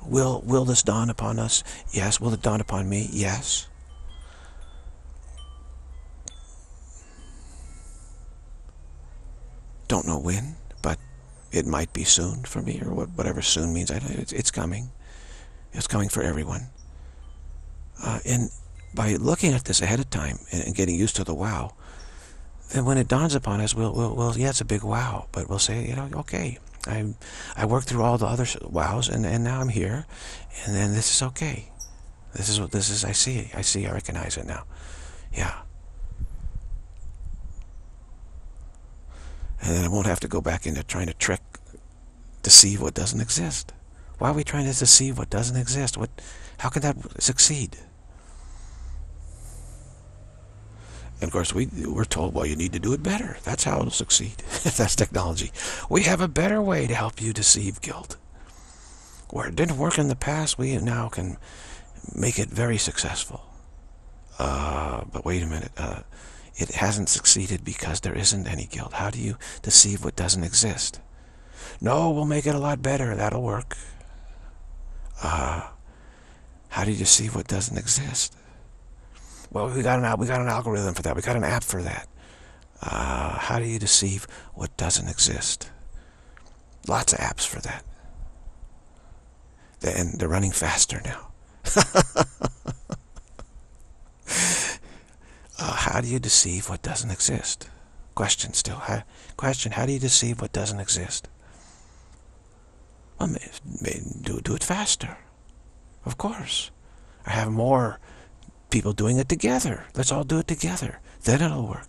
Will, will this dawn upon us? Yes. Will it dawn upon me? Yes. Don't know when, but it might be soon for me, or whatever soon means. I don't, it's, it's coming. It's coming for everyone. Uh, and by looking at this ahead of time and, and getting used to the wow, then when it dawns upon us, we'll, we'll, we'll, yeah, it's a big wow, but we'll say, you know, okay, I, I worked through all the other wows, and, and now I'm here, and then this is okay. This is what this is. I see, I see, I recognize it now. Yeah. And then I won't have to go back into trying to trick, deceive what doesn't exist. Why are we trying to deceive what doesn't exist? What, how can that succeed? And of course, we, we're told, well, you need to do it better. That's how it'll succeed. That's technology. We have a better way to help you deceive guilt. Where it didn't work in the past, we now can make it very successful. Uh, but wait a minute. Uh, it hasn't succeeded because there isn't any guilt. How do you deceive what doesn't exist? No, we'll make it a lot better. That'll work. Uh, how do you deceive what doesn't exist? Well, we got an we got an algorithm for that. We got an app for that. Uh, how do you deceive what doesn't exist? Lots of apps for that. And they're running faster now. uh, how do you deceive what doesn't exist? Question still. How, question, how do you deceive what doesn't exist? Well, do, do it faster. Of course. I have more people doing it together. Let's all do it together. Then it'll work.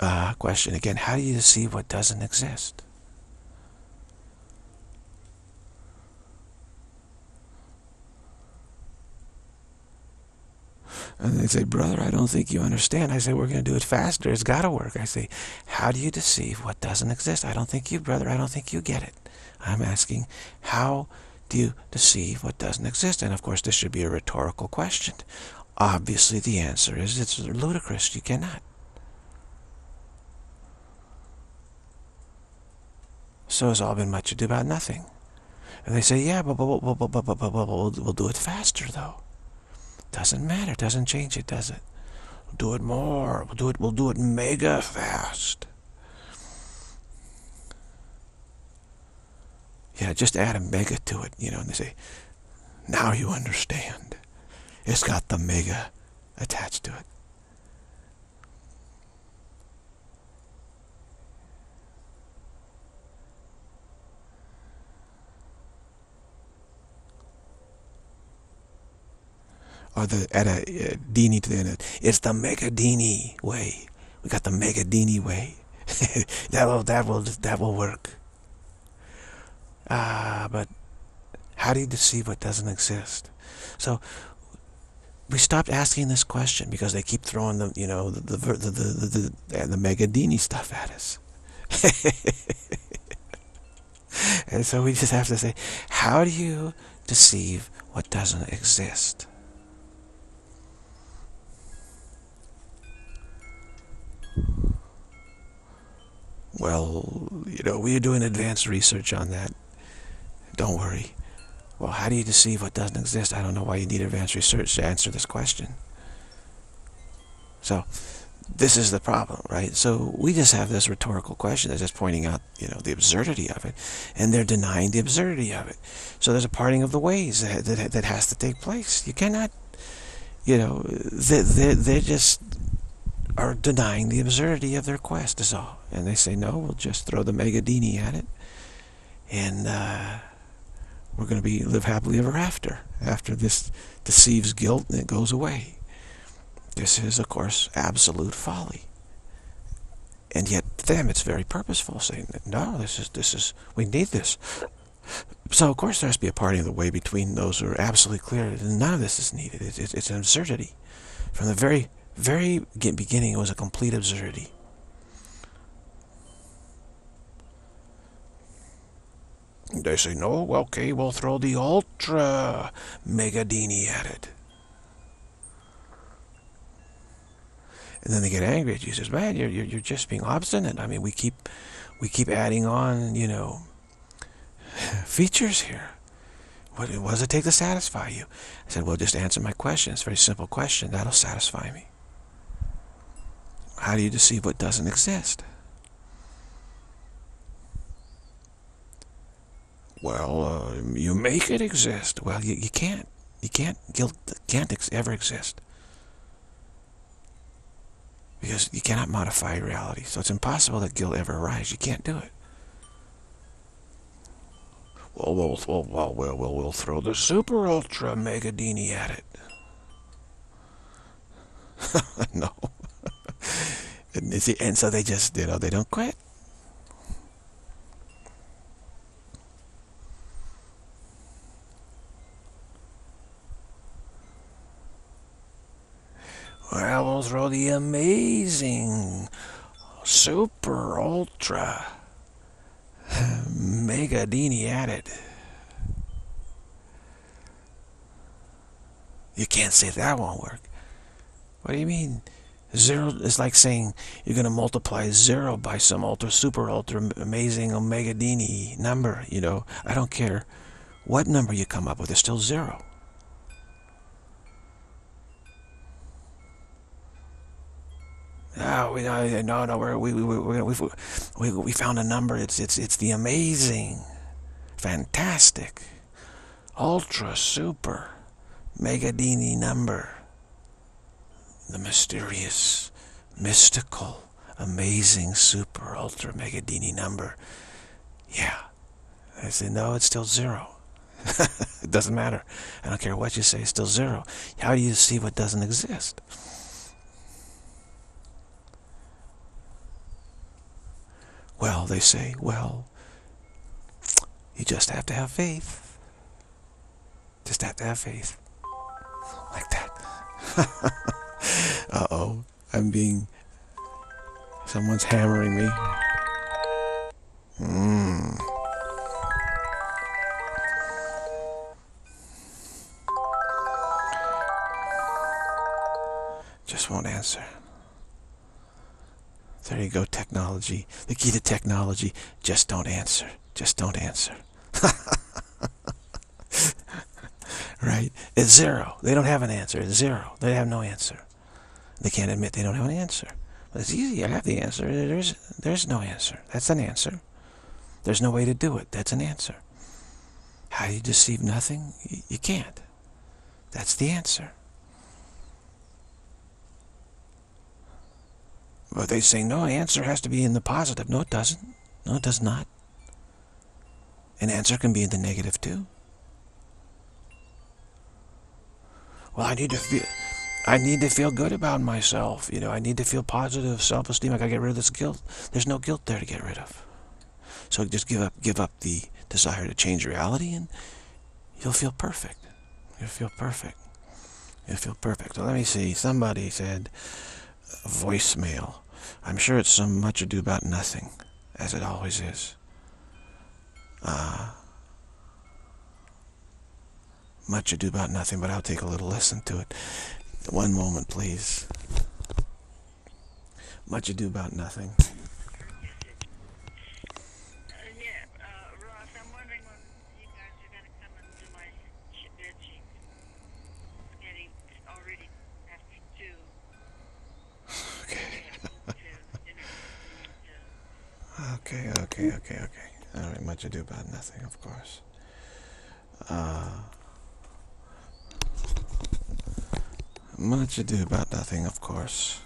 Uh, question again, how do you deceive what doesn't exist? And they say, brother, I don't think you understand. I say, we're going to do it faster. It's got to work. I say, how do you deceive what doesn't exist? I don't think you, brother, I don't think you get it. I'm asking, how do you deceive what doesn't exist? And of course, this should be a rhetorical question. Obviously, the answer is it's ludicrous. You cannot. So it's all been much ado about nothing. And they say, yeah, but, but, but, but, but, but, but, but we'll, we'll do it faster, though. Doesn't matter. Doesn't change it, does it? We'll do it more. We'll do it. We'll do it mega fast. Yeah, just add a mega to it, you know, and they say, now you understand. It's got the mega attached to it. or the at a uh, dini to the end. It's the mega dini way. We got the mega dini way. that will that will that will work. Ah, uh, but how do you deceive what doesn't exist? So we stopped asking this question because they keep throwing the you know the the the the, the, the, the mega dini stuff at us. And so we just have to say, how do you deceive what doesn't exist? Well, you know, we are doing advanced research on that. Don't worry. Well, how do you deceive what doesn't exist? I don't know why you need advanced research to answer this question. So this is the problem, right? So we just have this rhetorical question that's just pointing out, you know, the absurdity of it, and they're denying the absurdity of it. So there's a parting of the ways that that, that has to take place. You cannot, you know, they, they, they just are denying the absurdity of their quest is all. And they say, no, we'll just throw the mega dini at it, and uh, we're going to be live happily ever after, after this deceives guilt and it goes away. This is, of course, absolute folly. And yet, to them, it's very purposeful, saying that, no, this is, this is, we need this. So, of course, there has to be a parting of the way between those who are absolutely clear that none of this is needed. It, it, it's an absurdity. From the very, very beginning, it was a complete absurdity. And they say, no, okay, we'll throw the ultra mega dini at it. And then they get angry at you. Says, "Man, you're you're just being obstinate. I mean, we keep we keep adding on, you know, features here. What, what does it take to satisfy you?" I said, "Well, just answer my question. It's a very simple question. That'll satisfy me. How do you deceive what doesn't exist?" Well, uh, you make it exist. Well, you you can't. You can't. Guilt can't ex ever exist. Because you cannot modify reality. So it's impossible that guilt ever arise. You can't do it. Well, we'll, we'll, we'll, we'll, we'll, we'll throw the super ultra mega dini at it. No. and, see, and so they just, you know, they don't quit. Well, we'll throw the amazing, super, ultra, mega dini at it. You can't say that won't work. What do you mean? Zero is like saying you're going to multiply zero by some ultra, super, ultra, amazing, omega dini number. You know, I don't care what number you come up with, it's still zero. No, we no no we're, we we we we we we found a number. It's it's it's the amazing, fantastic, ultra super, mega dini number. The mysterious, mystical, amazing super ultra mega dini number. Yeah, I said no. It's still zero. It doesn't matter. I don't care what you say. It's still zero. How do you see what doesn't exist? Well, they say, well, you just have to have faith. Just have to have faith. Like that. Uh-oh. I'm being... Someone's hammering me. Mmm. Just won't answer. There you go, technology. The key to technology, just don't answer. Just don't answer. Right? It's zero. They don't have an answer. It's zero. They have no answer. They can't admit they don't have an answer. But it's easy. I have the answer. There's, there's no answer. That's an answer. There's no way to do it. That's an answer. How do you deceive nothing? You, you can't. That's the answer. But they say, no, answer has to be in the positive. No, it doesn't. No, it does not. An answer can be in the negative, too. well, I need to feel, I need to feel good about myself. You know, I need to feel positive self-esteem. I gotta get rid of this guilt. There's no guilt there to get rid of. So just give up, give up the desire to change reality, and you'll feel perfect. You'll feel perfect. You'll feel perfect. So let me see. Somebody said, voicemail. I'm sure it's so much ado about nothing, as it always is. Uh, much ado about nothing, but I'll take a little listen to it. One moment, please. Much ado about nothing. Okay, okay, okay, okay. All right, much ado about nothing, of course. Uh, much ado about nothing, of course.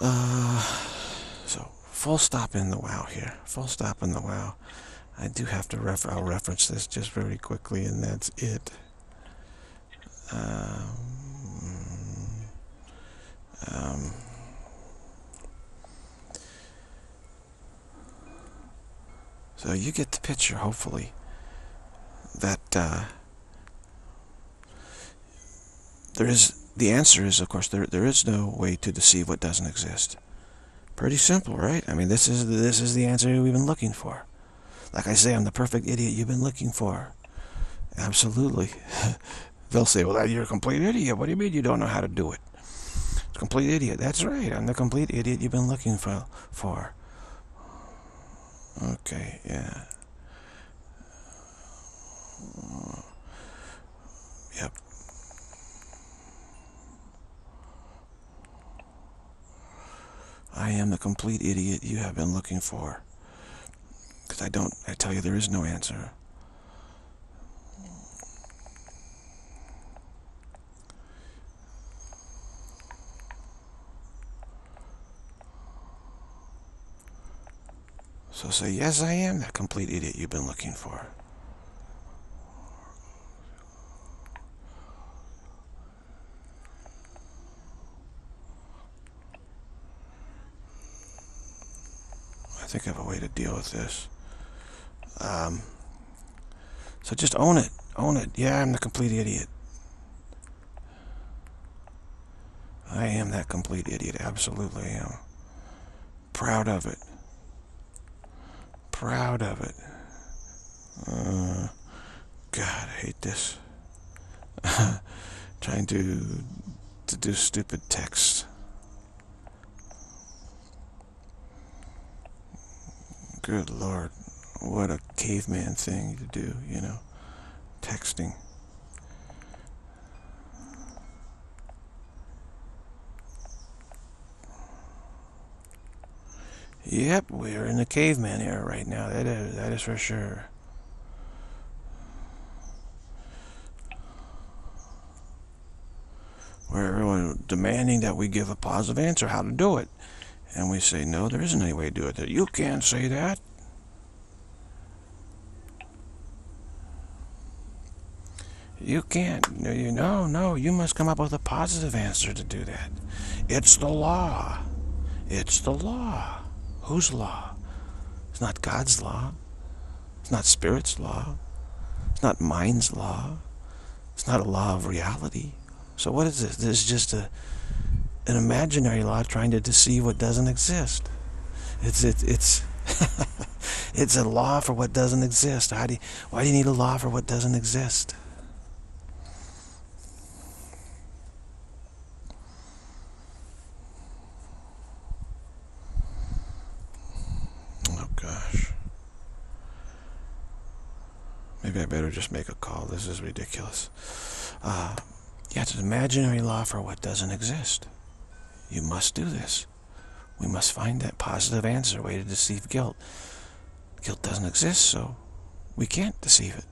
Uh, so, full stop in the wow here. Full stop in the wow. I do have to refer, I'll reference this just very quickly, and that's it. Um... um So you get the picture, hopefully, that uh, there is, the answer is, of course, there there is no way to deceive what doesn't exist. Pretty simple, right? I mean, this is this is the answer we've been looking for. Like I say, I'm the perfect idiot you've been looking for. Absolutely. They'll say, well, you're a complete idiot. What do you mean you don't know how to do it? Complete idiot. That's right. I'm the complete idiot you've been looking for. for. Okay, yeah. Uh, yep. I am the complete idiot you have been looking for. Because I don't, I tell you, there is no answer. So say, yes, I am that complete idiot you've been looking for. I think I have a way to deal with this. Um, so just own it. Own it. Yeah, I'm the complete idiot. I am that complete idiot. Absolutely I am. Proud of it. Proud of it. Uh, God, I hate this. Trying to to do stupid text. Good Lord, what a caveman thing to do, you know, texting. Yep, we're in the caveman era right now. That is, that is for sure. Where everyone demanding that we give a positive answer, how to do it. And we say, no, there isn't any way to do it. You can't say that. You can't. No, you, no, no, you must come up with a positive answer to do that. It's the law. It's the law. Whose law? It's not God's law. It's not Spirit's law. It's not mind's law. It's not a law of reality. So what is this? This is just a, an imaginary law trying to deceive what doesn't exist. It's it, it's it's a law for what doesn't exist. How do you, why do you need a law for what doesn't exist? Maybe I better just make a call. This is ridiculous. Uh, yeah, it's an imaginary law for what doesn't exist. You must do this. We must find that positive answer, way to deceive guilt. Guilt doesn't exist, so we can't deceive it.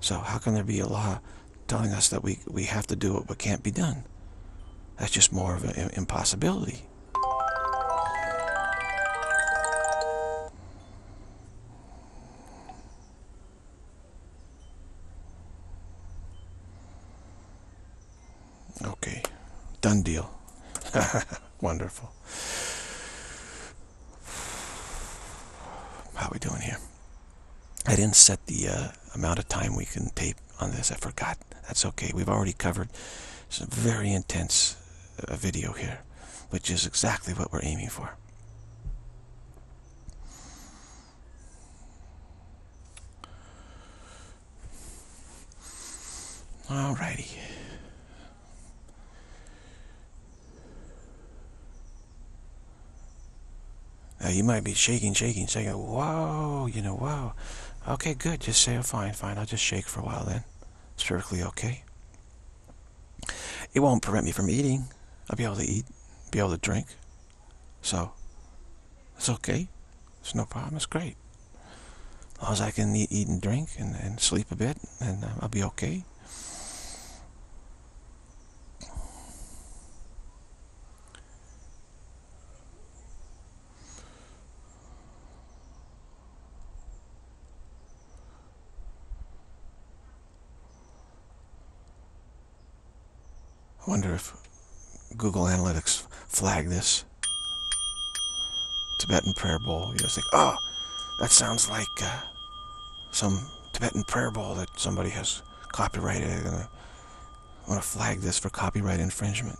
So how can there be a law telling us that we, we have to do it but can't be done? That's just more of an impossibility. Okay, done deal. Wonderful. How are we doing here? I didn't set the uh, amount of time we can tape on this. I forgot. That's okay. We've already covered some very intense uh, video here, which is exactly what we're aiming for. Alrighty. Now you might be shaking, shaking, saying, "Wow, you know, wow." Okay, good. Just say, oh, fine, fine. I'll just shake for a while then. It's perfectly okay. It won't prevent me from eating. I'll be able to eat, be able to drink. So, it's okay. It's no problem. It's great. As long as I can eat, eat and drink and, and sleep a bit, and uh, I'll be okay. I wonder if Google Analytics flagged this. Tibetan prayer bowl. You just think, oh, that sounds like uh, some Tibetan prayer bowl that somebody has copyrighted. They're gonna want to flag this for copyright infringement.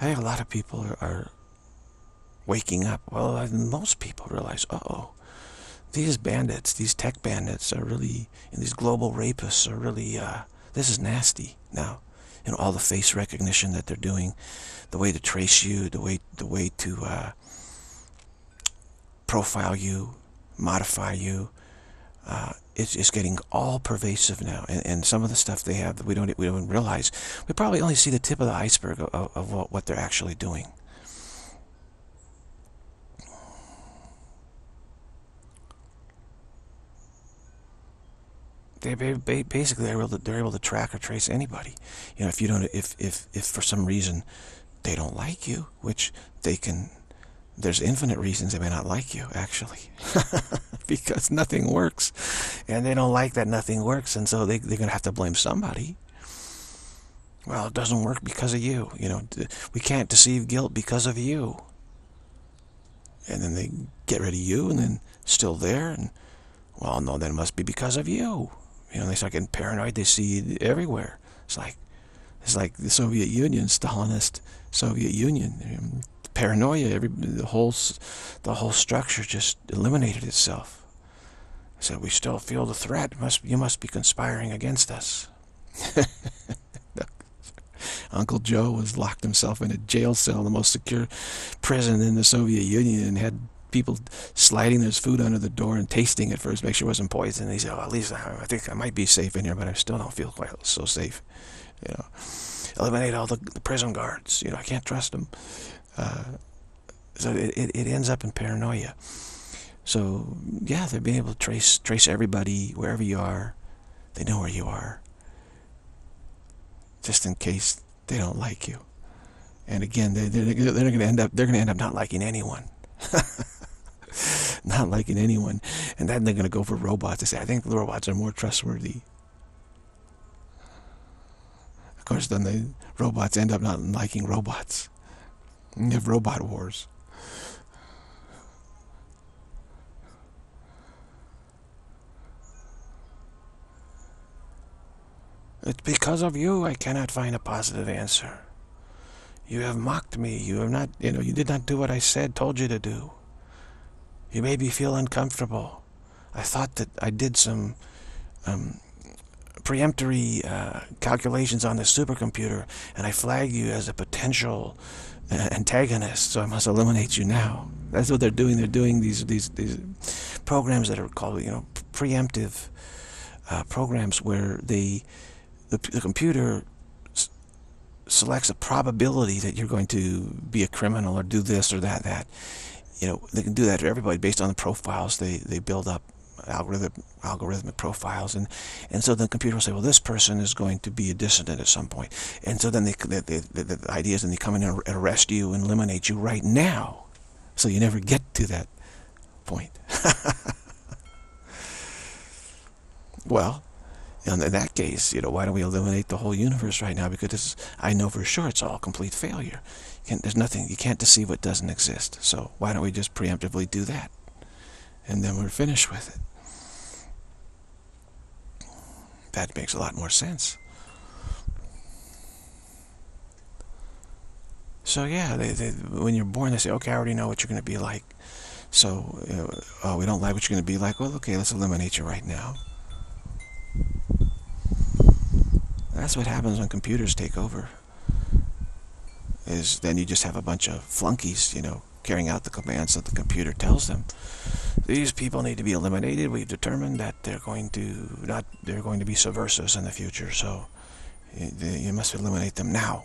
I think a lot of people are, are waking up. Well, most people realize, uh-oh. These bandits, these tech bandits are really, and these global rapists are really, uh, this is nasty now. You know, all the face recognition that they're doing, the way to trace you, the way, the way to uh, profile you, modify you. Uh, it's, it's getting all pervasive now. And, and some of the stuff they have that we don't, we don't realize, we probably only see the tip of the iceberg of, of what, what they're actually doing. They basically they're able to, they're able to track or trace anybody. You know, if you don't, if if if for some reason they don't like you, which they can, there's infinite reasons they may not like you actually, because nothing works, and they don't like that nothing works, and so they they're gonna have to blame somebody. Well, it doesn't work because of you. You know, we can't deceive guilt because of you. And then they get rid of you, and then still there, and well, no, that must be because of you. You know, they start getting paranoid. They see it everywhere. It's like, it's like the Soviet Union, Stalinist Soviet Union. Paranoia. Every the whole, the whole structure just eliminated itself. So we still feel the threat. Must you must be conspiring against us? Uncle Joe was locked himself in a jail cell, the most secure prison in the Soviet Union, and had people sliding their food under the door and tasting it first, make sure it wasn't poison. And he said, "Well, at least I, I think I might be safe in here, but I still don't feel quite so safe." You know, eliminate all the, the prison guards. You know, I can't trust them. Uh, so it, it it ends up in paranoia. So yeah, they're being able to trace trace everybody wherever you are. They know where you are, just in case they don't like you. And again, they they're, they're going to end up they're going to end up not liking anyone. Not liking anyone, and then they're going to go for robots. They say, "I think the robots are more trustworthy." Of course, then the robots end up not liking robots. You have robot wars. It's because of you I cannot find a positive answer. You have mocked me. You have not, you know, you did not do what I said, told you to do. You made me feel uncomfortable. I thought that I did some um, preemptory uh, calculations on this supercomputer, and I flagged you as a potential uh, antagonist, so I must eliminate you now. That's what they're doing. They're doing these these, these programs that are called, you know, preemptive uh, programs, where they, the, the computer selects a probability that you're going to be a criminal or do this or that, that. You know, they can do that to everybody based on the profiles. They, they build up algorithm, algorithmic profiles. And, and so the computer will say, well, this person is going to be a dissident at some point. And so then they, they, they, the idea is then they come in and arrest you and eliminate you right now. So you never get to that point. Well, in that case, you know, why don't we eliminate the whole universe right now? Because this is, I know for sure it's all complete failure. You can't, there's nothing, you can't deceive what doesn't exist. So why don't we just preemptively do that? And then we're finished with it. That makes a lot more sense. So yeah, they, they, when you're born, they say, okay, I already know what you're going to be like. So, you know, oh, we don't like what you're going to be like. Well, okay, let's eliminate you right now. That's what happens when computers take over. Is then you just have a bunch of flunkies, you know, carrying out the commands that the computer tells them. These people need to be eliminated. We've determined that they're going to not, they're going to be subversives in the future. So, you, you must eliminate them now.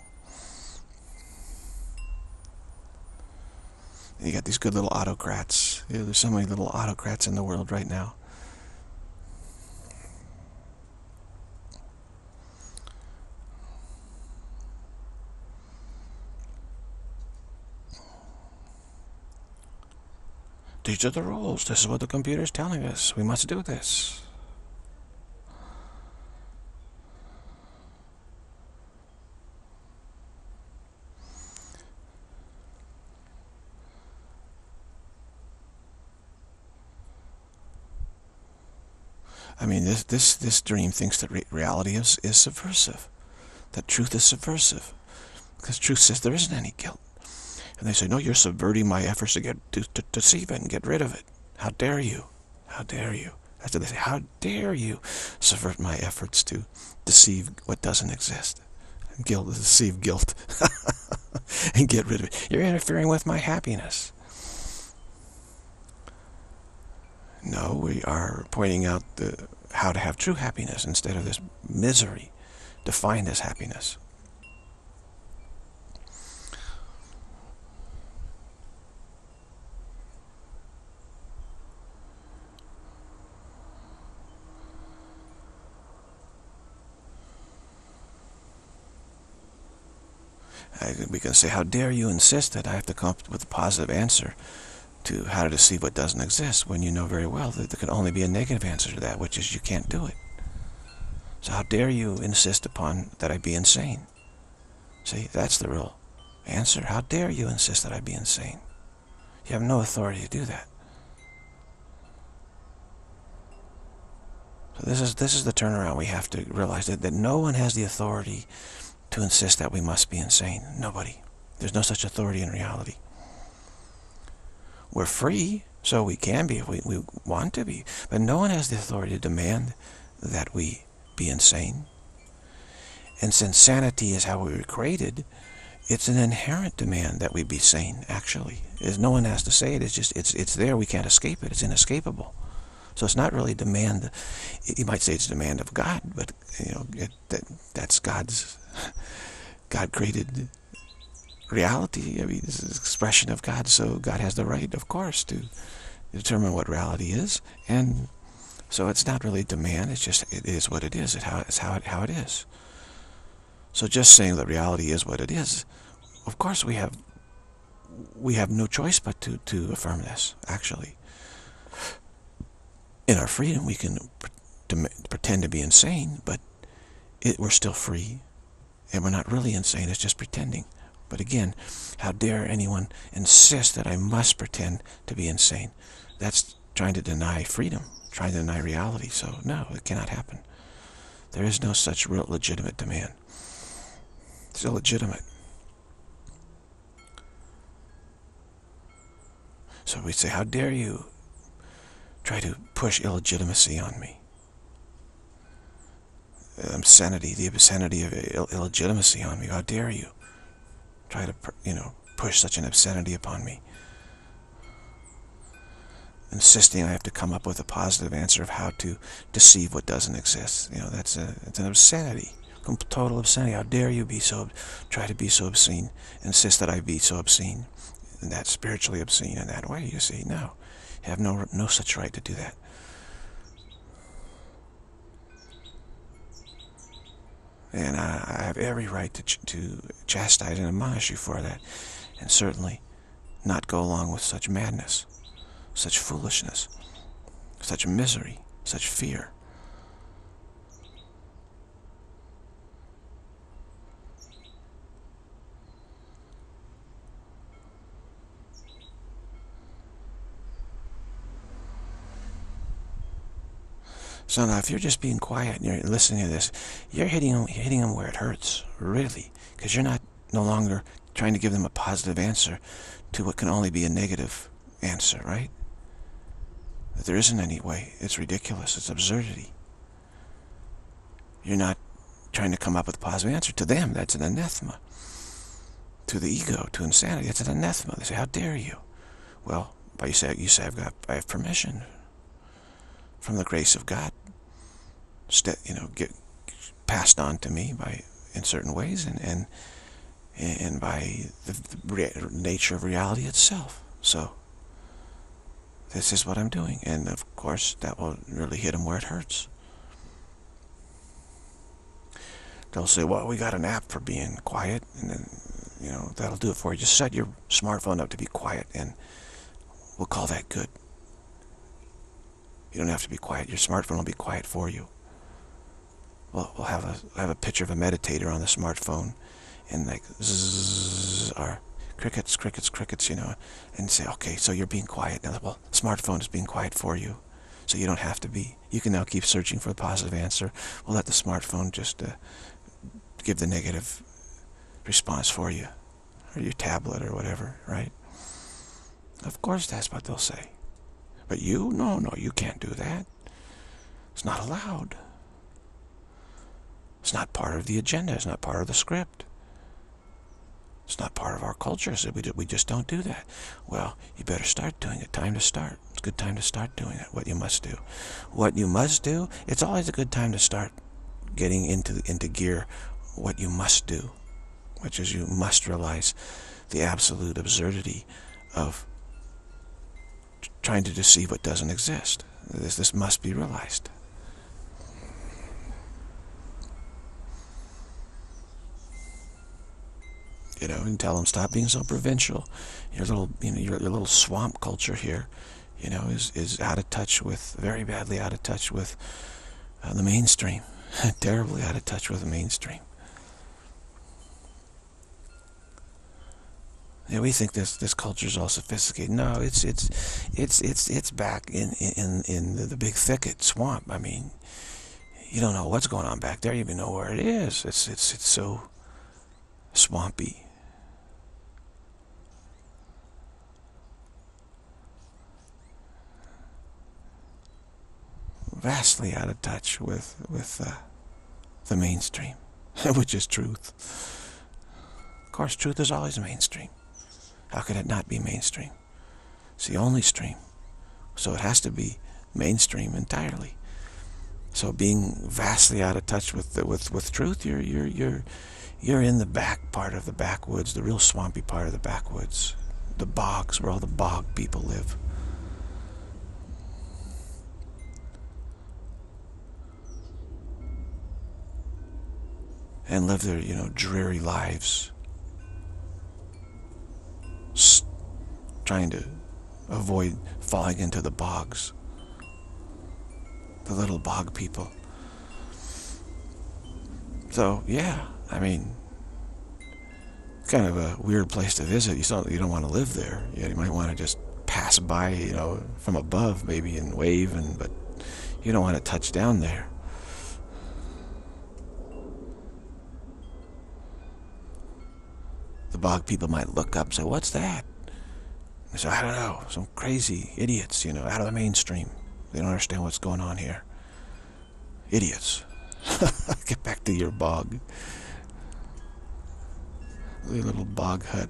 You got these good little autocrats. You know, there's so many little autocrats in the world right now. These are the rules. This is what the computer is telling us. We must do this. I mean, this this this dream thinks that re reality is is subversive, that truth is subversive, because truth says there isn't any guilt, and they say, no, you're subverting my efforts to get to, to deceive it and get rid of it. How dare you? How dare you? That's what they say. How dare you subvert my efforts to deceive what doesn't exist, guilt, deceive guilt, and get rid of it. You're interfering with my happiness. No, we are pointing out the, how to have true happiness instead of this misery defined as happiness. I, we can say, how dare you insist that I have to come up with a positive answer to how to deceive what doesn't exist, when you know very well that there can only be a negative answer to that, which is you can't do it. So how dare you insist upon that I be insane? See, that's the real answer. How dare you insist that I be insane? You have no authority to do that. So this is, this is the turnaround we have to realize, that, that no one has the authority to insist that we must be insane. Nobody. There's no such authority in reality. We're free, so we can be if we, we want to be. But no one has the authority to demand that we be insane. And since sanity is how we were created, it's an inherent demand that we be sane, actually. It's, no one has to say it. It's just, it's, it's there. We can't escape it. It's inescapable. So it's not really demand. You might say it's demand of God, but you know it, that, that's God's. God created reality. I mean, this is an expression of God, so God has the right, of course, to determine what reality is, and so it's not really demand. It's just it is what it is. It how it's how it how it is. So just saying that reality is what it is, of course, we have we have no choice but to to affirm this. Actually, in our freedom, we can pretend to be insane, but it, we're still free, and we're not really insane. It's just pretending. But again, how dare anyone insist that I must pretend to be insane? That's trying to deny freedom, trying to deny reality. So no, it cannot happen. There is no such real legitimate demand. It's illegitimate. So we say, how dare you try to push illegitimacy on me? Obscenity, the obscenity of Ill illegitimacy on me. How dare you try to, you know, push such an obscenity upon me, insisting I have to come up with a positive answer of how to deceive what doesn't exist. You know, that's a, it's an obscenity, total obscenity. How dare you be so, try to be so obscene, insist that I be so obscene, and that's spiritually obscene in that way. You see, no, you have no no such right to do that. And I, I have every right to, ch to chastise and admonish you for that, and certainly not go along with such madness, such foolishness. such misery, such fear. So now if you're just being quiet and you're listening to this, you're hitting them, you're hitting them where it hurts, really. Because you're not no longer trying to give them a positive answer to what can only be a negative answer, right? That there isn't any way. It's ridiculous. It's absurdity. You're not trying to come up with a positive answer. To them, that's an anathema. To the ego, to insanity, that's an anathema. They say, how dare you? Well, but you say, you say I've got, I have permission from the grace of God. You know, get passed on to me by in certain ways, and and and by the, the rea nature of reality itself. So this is what I'm doing, and of course that will really hit them where it hurts. They'll say, "Well, we got an app for being quiet," and then you know that'll do it for you. Just set your smartphone up to be quiet, and we'll call that good. You don't have to be quiet. Your smartphone will be quiet for you. We'll, we'll have a have a picture of a meditator on the smartphone, and like zzz, or crickets, crickets, crickets, you know, and say, okay, so you're being quiet now. Well, smartphone is being quiet for you, so you don't have to be. You can now keep searching for the positive answer. We'll let the smartphone just uh, give the negative response for you, or your tablet or whatever, right? Of course, that's what they'll say. But you? No, no, you can't do that. It's not allowed. It's not part of the agenda. It's not part of the script. It's not part of our culture. So we, we just don't do that. Well, you better start doing it. Time to start. It's a good time to start doing it, what you must do. What you must do, it's always a good time to start getting into, into gear what you must do, which is you must realize the absolute absurdity of trying to deceive what doesn't exist. This, this must be realized. You know, and tell them, stop being so provincial. Your little, you know, your, your little swamp culture here, you know, is, is out of touch with, very badly out of touch with uh, the mainstream. Terribly out of touch with the mainstream. Yeah, we think this this culture is all sophisticated. No, it's it's it's it's it's back in in in the, the big thicket swamp. I mean, you don't know what's going on back there. You even know where it is. It's it's it's so swampy. Vastly out of touch with with uh, the mainstream, which is truth. Of course, truth is always mainstream. How could it not be mainstream? It's the only stream. So it has to be mainstream entirely. So being vastly out of touch with the, with with truth, you're you're you're you're in the back part of the backwoods, the real swampy part of the backwoods, the bogs where all the bog people live. And live their, you know, dreary lives. Trying to avoid falling into the bogs, the little bog people. So yeah, I mean, kind of a weird place to visit. You don't you don't want to live there. Yeah, you might want to just pass by, you know, from above maybe and wave, and but you don't want to touch down there. The bog people might look up and say, what's that? They say, I don't know, some crazy idiots, you know, out of the mainstream. They don't understand what's going on here. Idiots. Get back to your bog. Your little bog hut.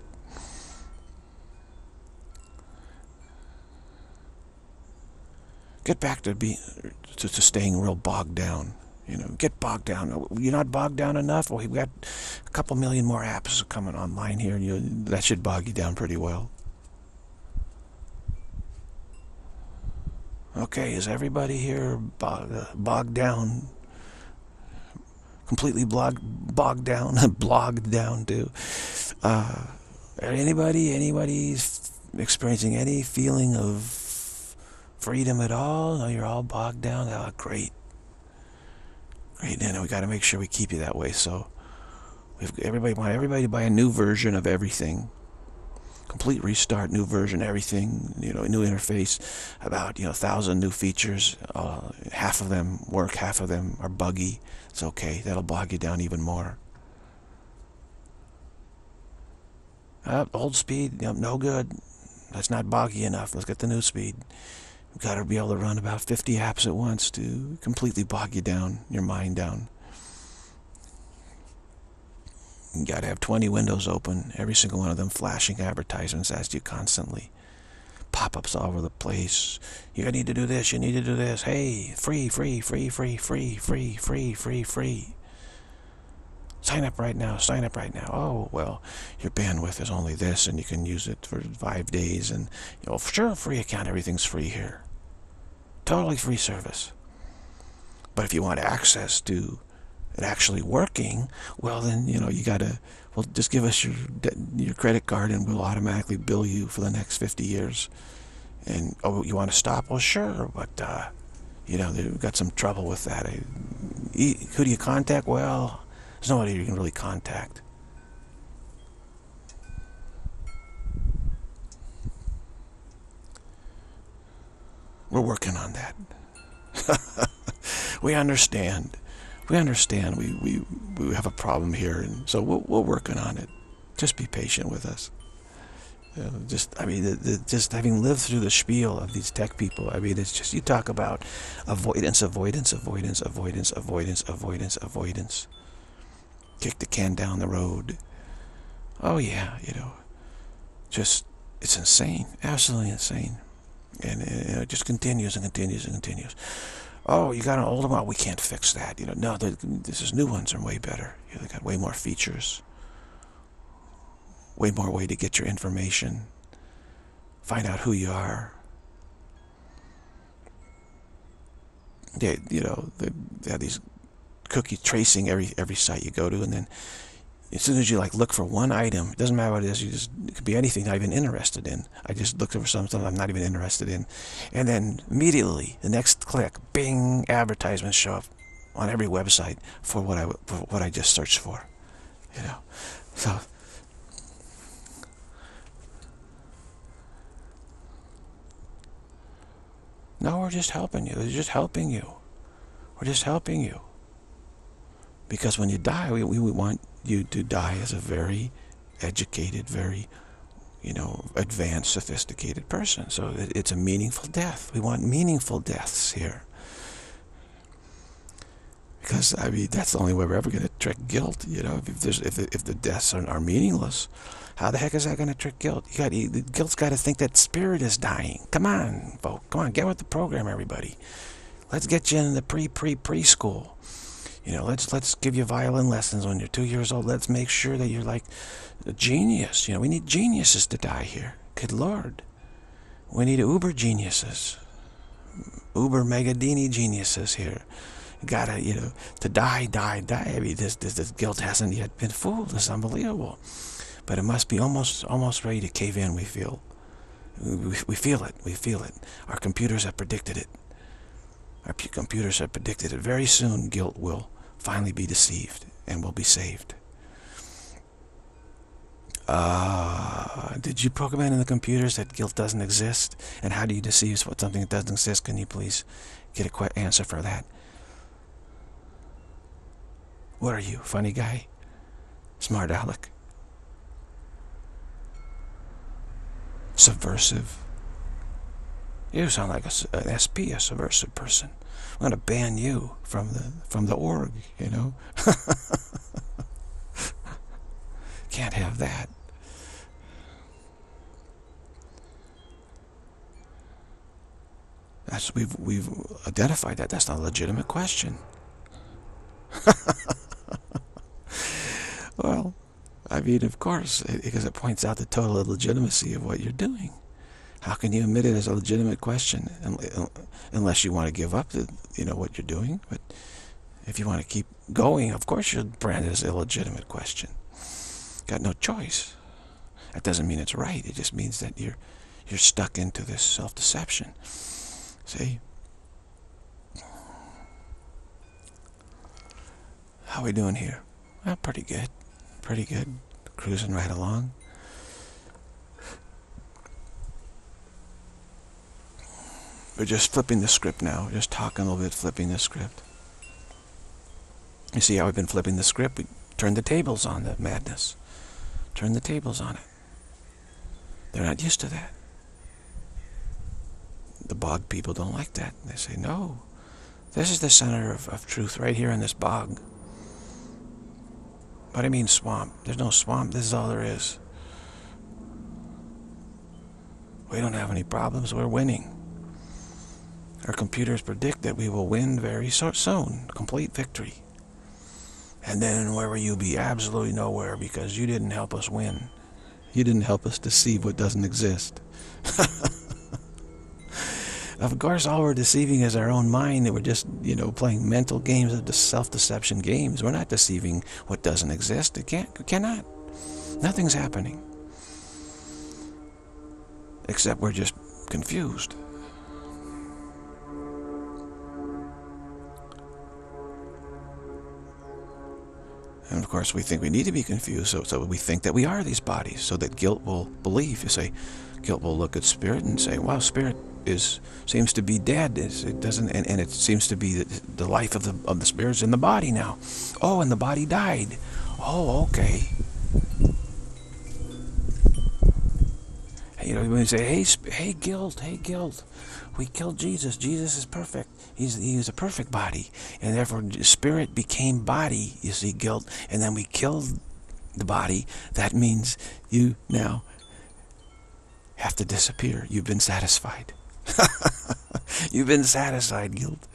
Get back to, be, to, to staying real bogged down. You know, get bogged down. You're not bogged down enough? Well, we've got a couple million more apps coming online here. And you, that should bog you down pretty well. Okay, is everybody here bog, uh, bogged down? Completely blog, bogged down? Blogged down, too? Uh, anybody, anybody experiencing any feeling of freedom at all? No, you're all bogged down? Oh, great. Great, and we got to make sure we keep you that way. So we've, everybody want everybody to buy a new version of everything. Complete restart, new version, everything, you know, new interface, about, you know, a thousand new features. Uh, half of them work, half of them are buggy. It's okay. That'll bog you down even more. Uh, old speed, you know, no good. That's not boggy enough. Let's get the new speed. You've got to be able to run about fifty apps at once to completely bog you down, your mind down. You got to have twenty windows open, every single one of them flashing advertisements at you constantly. Pop-ups all over the place. You need to do this, you need to do this. Hey, free, free, free, free, free, free, free, free, free. Sign up right now, sign up right now. Oh, well, your bandwidth is only this, and you can use it for five days. And, you know, sure, free account, everything's free here. Totally free service. But if you want access to it actually working, well, then, you know, you got to, well, just give us your, your credit card, and we'll automatically bill you for the next fifty years. And, oh, you want to stop? Well, sure, but, uh, you know, they've got some trouble with that. I, who do you contact? Well, there's nobody you can really contact. We're working on that. We understand. We understand. We, we, we have a problem here, and so we're, we're working on it. Just be patient with us. You know, just, I mean, the, the, just having lived through the spiel of these tech people, I mean, it's just, you talk about avoidance, avoidance, avoidance, avoidance, avoidance, avoidance, avoidance. Kick the can down the road. Oh yeah, you know, just, it's insane, absolutely insane, and you know, it just continues and continues and continues. Oh, you got an older one, we can't fix that. You know, no, this is new ones are way better. You know, they got way more features, way more way to get your information, find out who you are. They, you know, they, they have these cookie tracing every every site you go to, and then as soon as you like look for one item, it doesn't matter what it is, you just, it could be anything not even interested in. I just looked for something I'm not even interested in, and then immediately the next click, bing, advertisements show up on every website for what I for what I just searched for, you know. So no, we're just helping you. They're just helping you. We're just helping you. Because when you die, we, we want you to die as a very educated, very, you know, advanced, sophisticated person. So it, it's a meaningful death. We want meaningful deaths here. Because, I mean, that's the only way we're ever going to trick guilt, you know. If, there's, if, if the deaths are, are meaningless, how the heck is that going to trick guilt? You got, you, the guilt's got to think that spirit is dying. Come on, folks. Come on, get with the program, everybody. Let's get you in the pre-pre-preschool. You know, let's let's give you violin lessons when you're two years old. Let's make sure that you're like a genius. You know, we need geniuses to die here. Good Lord, we need uber geniuses, uber megadini geniuses here. You gotta, you know, to die, die, die. I mean, this this this guilt hasn't yet been fooled. It's unbelievable, but it must be almost almost ready to cave in. We feel, we we feel it. We feel it. Our computers have predicted it. Our computers have predicted it. Very soon, guilt will finally be deceived and will be saved. Uh, did you program in the computers that guilt doesn't exist? And how do you deceive something that doesn't exist? Can you please get a quick answer for that? What are you, funny guy? Smart Alec? Subversive? You sound like a, an S P, a subversive person. I'm going to ban you from the from the org, you know. Can't have that. That's, we've we've identified that. That's not a legitimate question. Well, I mean, of course, it, because it points out the total illegitimacy of what you're doing. How can you admit it as a legitimate question, unless you want to give up the, you know, what you're doing? But if you want to keep going, of course you'll brand it as an illegitimate question. Got no choice. That doesn't mean it's right. It just means that you're you're stuck into this self-deception. See? How we doing here? Well, pretty good. Pretty good. Cruising right along. We're just flipping the script now. We're just talking a little bit, flipping the script. You see how we've been flipping the script? We turned the tables on the madness. Turned the tables on it. They're not used to that. The bog people don't like that. They say, no, this is the center of, of truth right here in this bog. What do you mean swamp? There's no swamp. This is all there is. We don't have any problems. We're winning. Our computers predict that we will win very soon. Complete victory. And then where will you be? Absolutely nowhere, because you didn't help us win. You didn't help us deceive what doesn't exist. Of course, all we're deceiving is our own mind, and we're just, you know, playing mental games of self-deception games. We're not deceiving what doesn't exist. It can't, it cannot. Nothing's happening. Except we're just confused. And of course, we think we need to be confused, so, so we think that we are these bodies, so that guilt will believe. You say, guilt will look at spirit and say, wow, spirit is seems to be dead. It's, it doesn't, and, and it seems to be the, the life of the, of the spirit is in the body now. Oh, and the body died. Oh, okay. And, you know, when you say, hey, hey, guilt, hey, guilt, we killed Jesus. Jesus is perfect. He's, he was a perfect body, and therefore spirit became body, you see, guilt, and then we killed the body. That means you now have to disappear. You've been satisfied. You've been satisfied, guilt.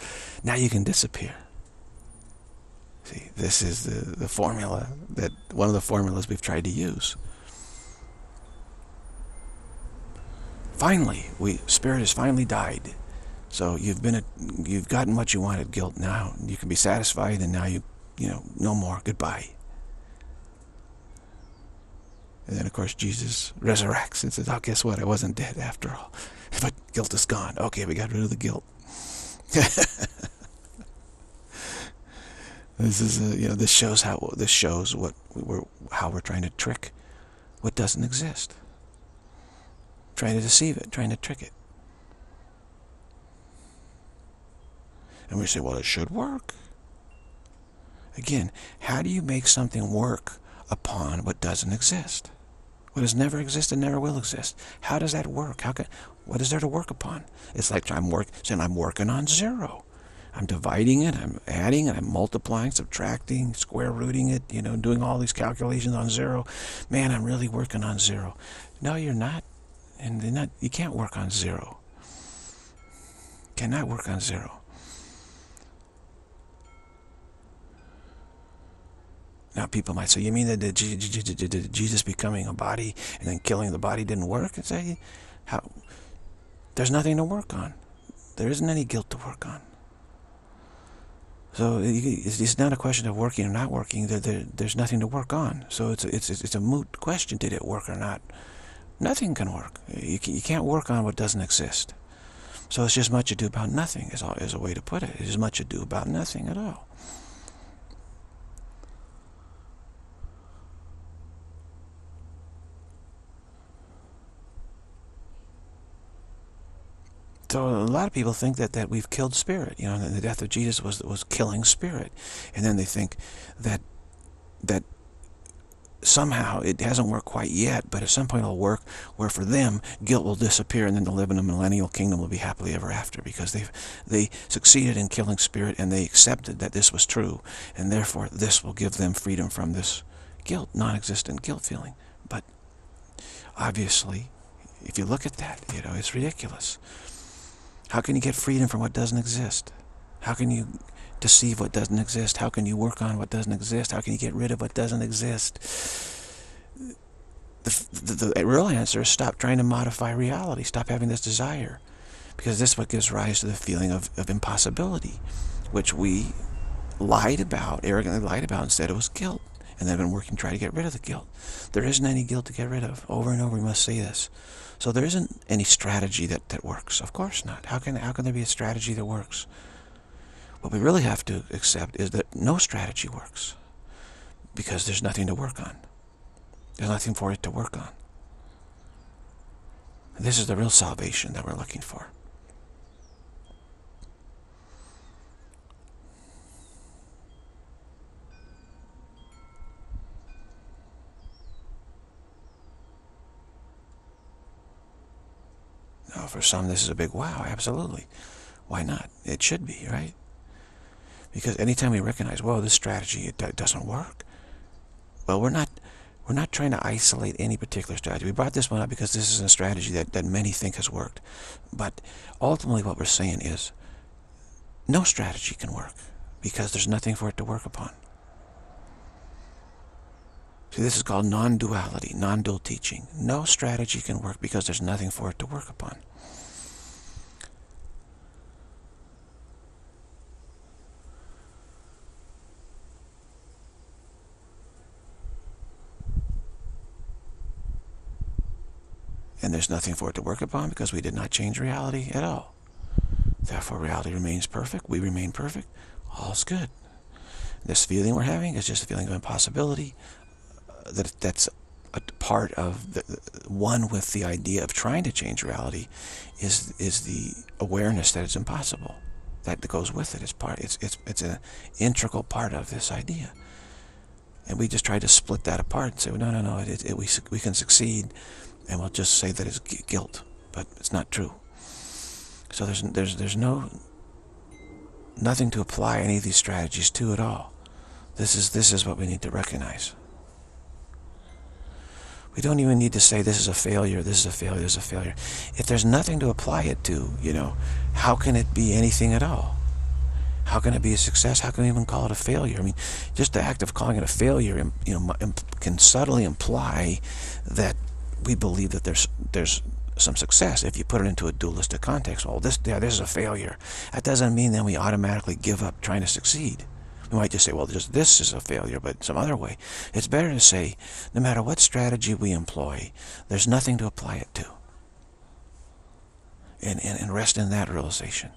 Now you can disappear. See, this is the, the formula, that one of the formulas we've tried to use. Finally, we spirit has finally died. So you've been, a, you've gotten what you wanted, guilt. Now you can be satisfied, and now you, you know, no more. Goodbye. And then, of course, Jesus resurrects and says, "Oh, guess what? I wasn't dead after all. But guilt is gone. Okay, we got rid of the guilt." This is, a, you know, this shows how this shows what we were, how we're trying to trick what doesn't exist, trying to deceive it, trying to trick it. And we say, well, it should work. Again, how do you make something work upon what doesn't exist? What has never existed, never will exist. How does that work? How can, what is there to work upon? It's like I'm work, saying I'm working on zero. I'm dividing it, I'm adding it, I'm multiplying, subtracting, square rooting it, you know, doing all these calculations on zero. Man, I'm really working on zero. No, you're not. And they're not, you can't work on zero. Cannot work on zero. Now, people might say, you mean that Jesus becoming a body and then killing the body didn't work? And say, how? There's nothing to work on. There isn't any guilt to work on. So it's not a question of working or not working. There's nothing to work on. So it's a, it's, it's a moot question, did it work or not? Nothing can work. You can't work on what doesn't exist. So it's just much ado about nothing is a way to put it. It's just much ado about nothing at all. So a lot of people think that, that we've killed spirit. You know, the death of Jesus was was killing spirit, and then they think that that somehow it hasn't worked quite yet, but at some point it'll work. Where for them, guilt will disappear, and then they'll live in a millennial kingdom, will be happily ever after, because they they succeeded in killing spirit, and they accepted that this was true, and therefore this will give them freedom from this guilt, non-existent guilt feeling. But obviously, if you look at that, you know, it's ridiculous. How can you get freedom from what doesn't exist? How can you deceive what doesn't exist? How can you work on what doesn't exist? How can you get rid of what doesn't exist? The, the, the real answer is stop trying to modify reality. Stop having this desire. Because this is what gives rise to the feeling of, of impossibility, which we lied about, arrogantly lied about, and said it was guilt. And they've been working to try to get rid of the guilt. There isn't any guilt to get rid of. Over and over, we must say this. So there isn't any strategy that, that works. Of course not. How can, how can there be a strategy that works? What we really have to accept is that no strategy works, because there's nothing to work on. There's nothing for it to work on. And this is the real salvation that we're looking for. Now, for some, this is a big wow, absolutely. Why not? It should be, right? Because anytime we recognize, well, this strategy, it, it doesn't work. Well, we're not, we're not trying to isolate any particular strategy. We brought this one up because this is a strategy that, that many think has worked. But ultimately what we're saying is, no strategy can work, because there's nothing for it to work upon. See, this is called non-duality, non-dual teaching. No strategy can work because there's nothing for it to work upon. And there's nothing for it to work upon because we did not change reality at all. Therefore, reality remains perfect. We remain perfect. All's good. This feeling we're having is just a feeling of impossibility. Uh, that that's a part of the, the one with the idea of trying to change reality. Is is the awareness that it's impossible. That goes with it. It's part. It's it's it's an integral part of this idea. And we just try to split that apart and say, well, no, no, no. It, it, it, we we can succeed. And we'll just say that it's guilt, but it's not true. So there's there's there's no nothing to apply any of these strategies to at all. This is this is what we need to recognize. We don't even need to say this is a failure, this is a failure, this is a failure. If there's nothing to apply it to, you know, how can it be anything at all? How can it be a success? How can we even call it a failure? I mean, just the act of calling it a failure, you know, can subtly imply that we believe that there's there's some success. If you put it into a dualistic context, well, this yeah, this is a failure. That doesn't mean then we automatically give up trying to succeed. We might just say, well, just this is a failure, but some other way. It's better to say, no matter what strategy we employ, there's nothing to apply it to. And and, and rest in that realization.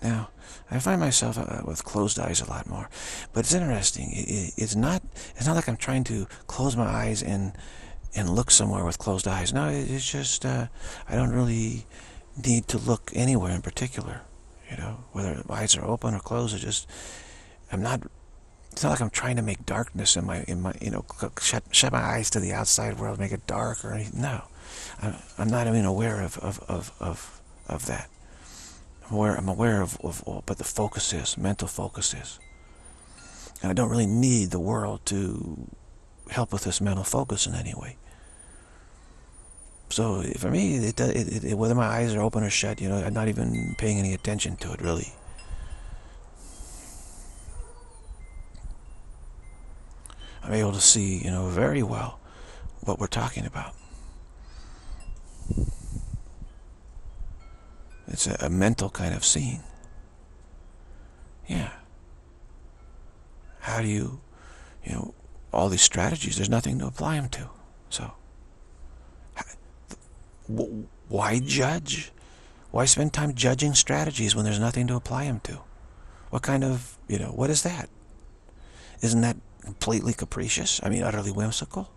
Now, I find myself uh, with closed eyes a lot more, but it's interesting. It, it, it's not. It's not like I'm trying to close my eyes and and look somewhere with closed eyes. No, it, it's just uh, I don't really need to look anywhere in particular. You know, whether eyes are open or closed, it just I'm not. It's not like I'm trying to make darkness in my in my you know shut shut my eyes to the outside world, make it dark or anything. No, I'm, I'm not even aware of of of of, of that. I'm aware of, of what the focus is, mental focus is. And I don't really need the world to help with this mental focus in any way. So for me, it, it, it, whether my eyes are open or shut, you know, I'm not even paying any attention to it, really. I'm able to see, you know, very well what we're talking about. It's a, a mental kind of scene. Yeah. How do you, you know, all these strategies, there's nothing to apply them to. So, why judge? Why spend time judging strategies when there's nothing to apply them to? What kind of, you know, what is that? Isn't that completely capricious? I mean, utterly whimsical?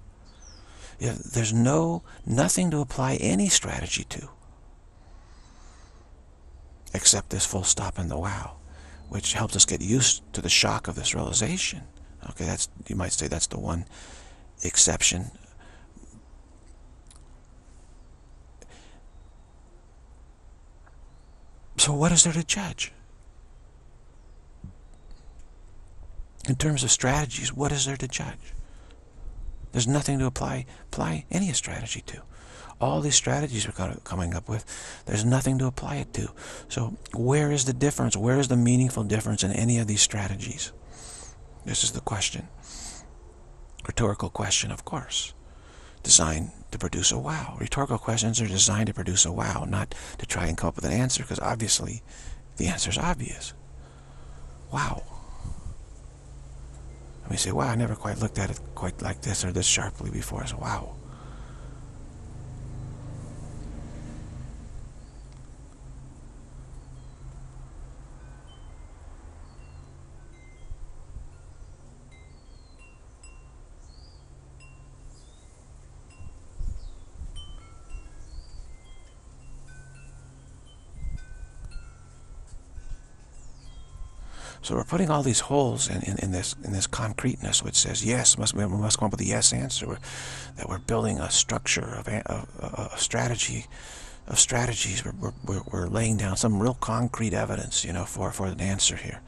Yeah, there's no, nothing to apply any strategy to. Except this full stop in the wow, which helps us get used to the shock of this realization. Okay, that's, you might say that's the one exception. So what is there to judge? In terms of strategies, what is there to judge? There's nothing to apply, apply any strategy to. All these strategies we're coming up with, there's nothing to apply it to. So where is the difference? Where is the meaningful difference in any of these strategies? This is the question. Rhetorical question, of course. Designed to produce a wow. Rhetorical questions are designed to produce a wow, not to try and come up with an answer, because obviously the answer is obvious. Wow. And we say, wow, I never quite looked at it quite like this or this sharply before. So wow. So we're putting all these holes in, in, in this in this concreteness, which says yes, must we must come up with a yes answer. We're, that we're building a structure of a, a, a strategy, of strategies. We're, we're we're laying down some real concrete evidence, you know, for for an answer here.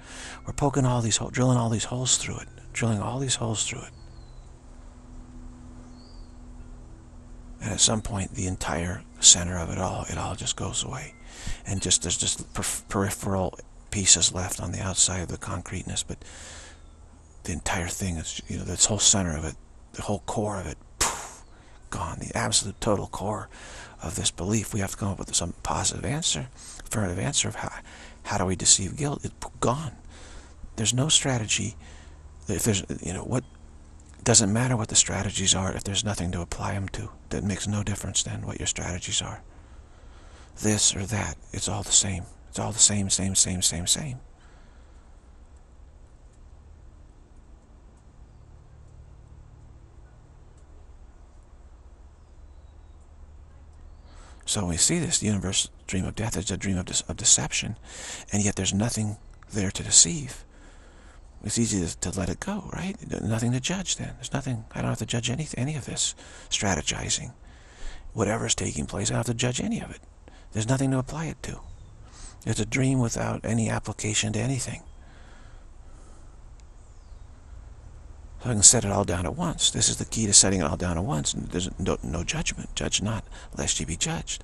We're poking all these holes, drilling all these holes through it, drilling all these holes through it. And at some point, the entire center of it all, it all just goes away, and just there's just per peripheral. Pieces left on the outside of the concreteness, but the entire thing is, you know, this whole center of it, the whole core of it, poof, gone. The absolute total core of this belief. We have to come up with some positive answer, affirmative answer of how, how do we deceive guilt? It's gone. There's no strategy. If there's, you know, what, it doesn't matter what the strategies are if there's nothing to apply them to. That makes no difference then what your strategies are. This or that, it's all the same. It's all the same, same, same, same, same. So when we see this, the universe dream of death is a dream of, de of deception, and yet there's nothing there to deceive. It's easy to, to let it go, right? Nothing to judge then. There's nothing, I don't have to judge any, any of this strategizing. Whatever's taking place, I don't have to judge any of it. There's nothing to apply it to. It's a dream without any application to anything. So I can set it all down at once. This is the key to setting it all down at once. There's no, no judgment. Judge not, lest you be judged.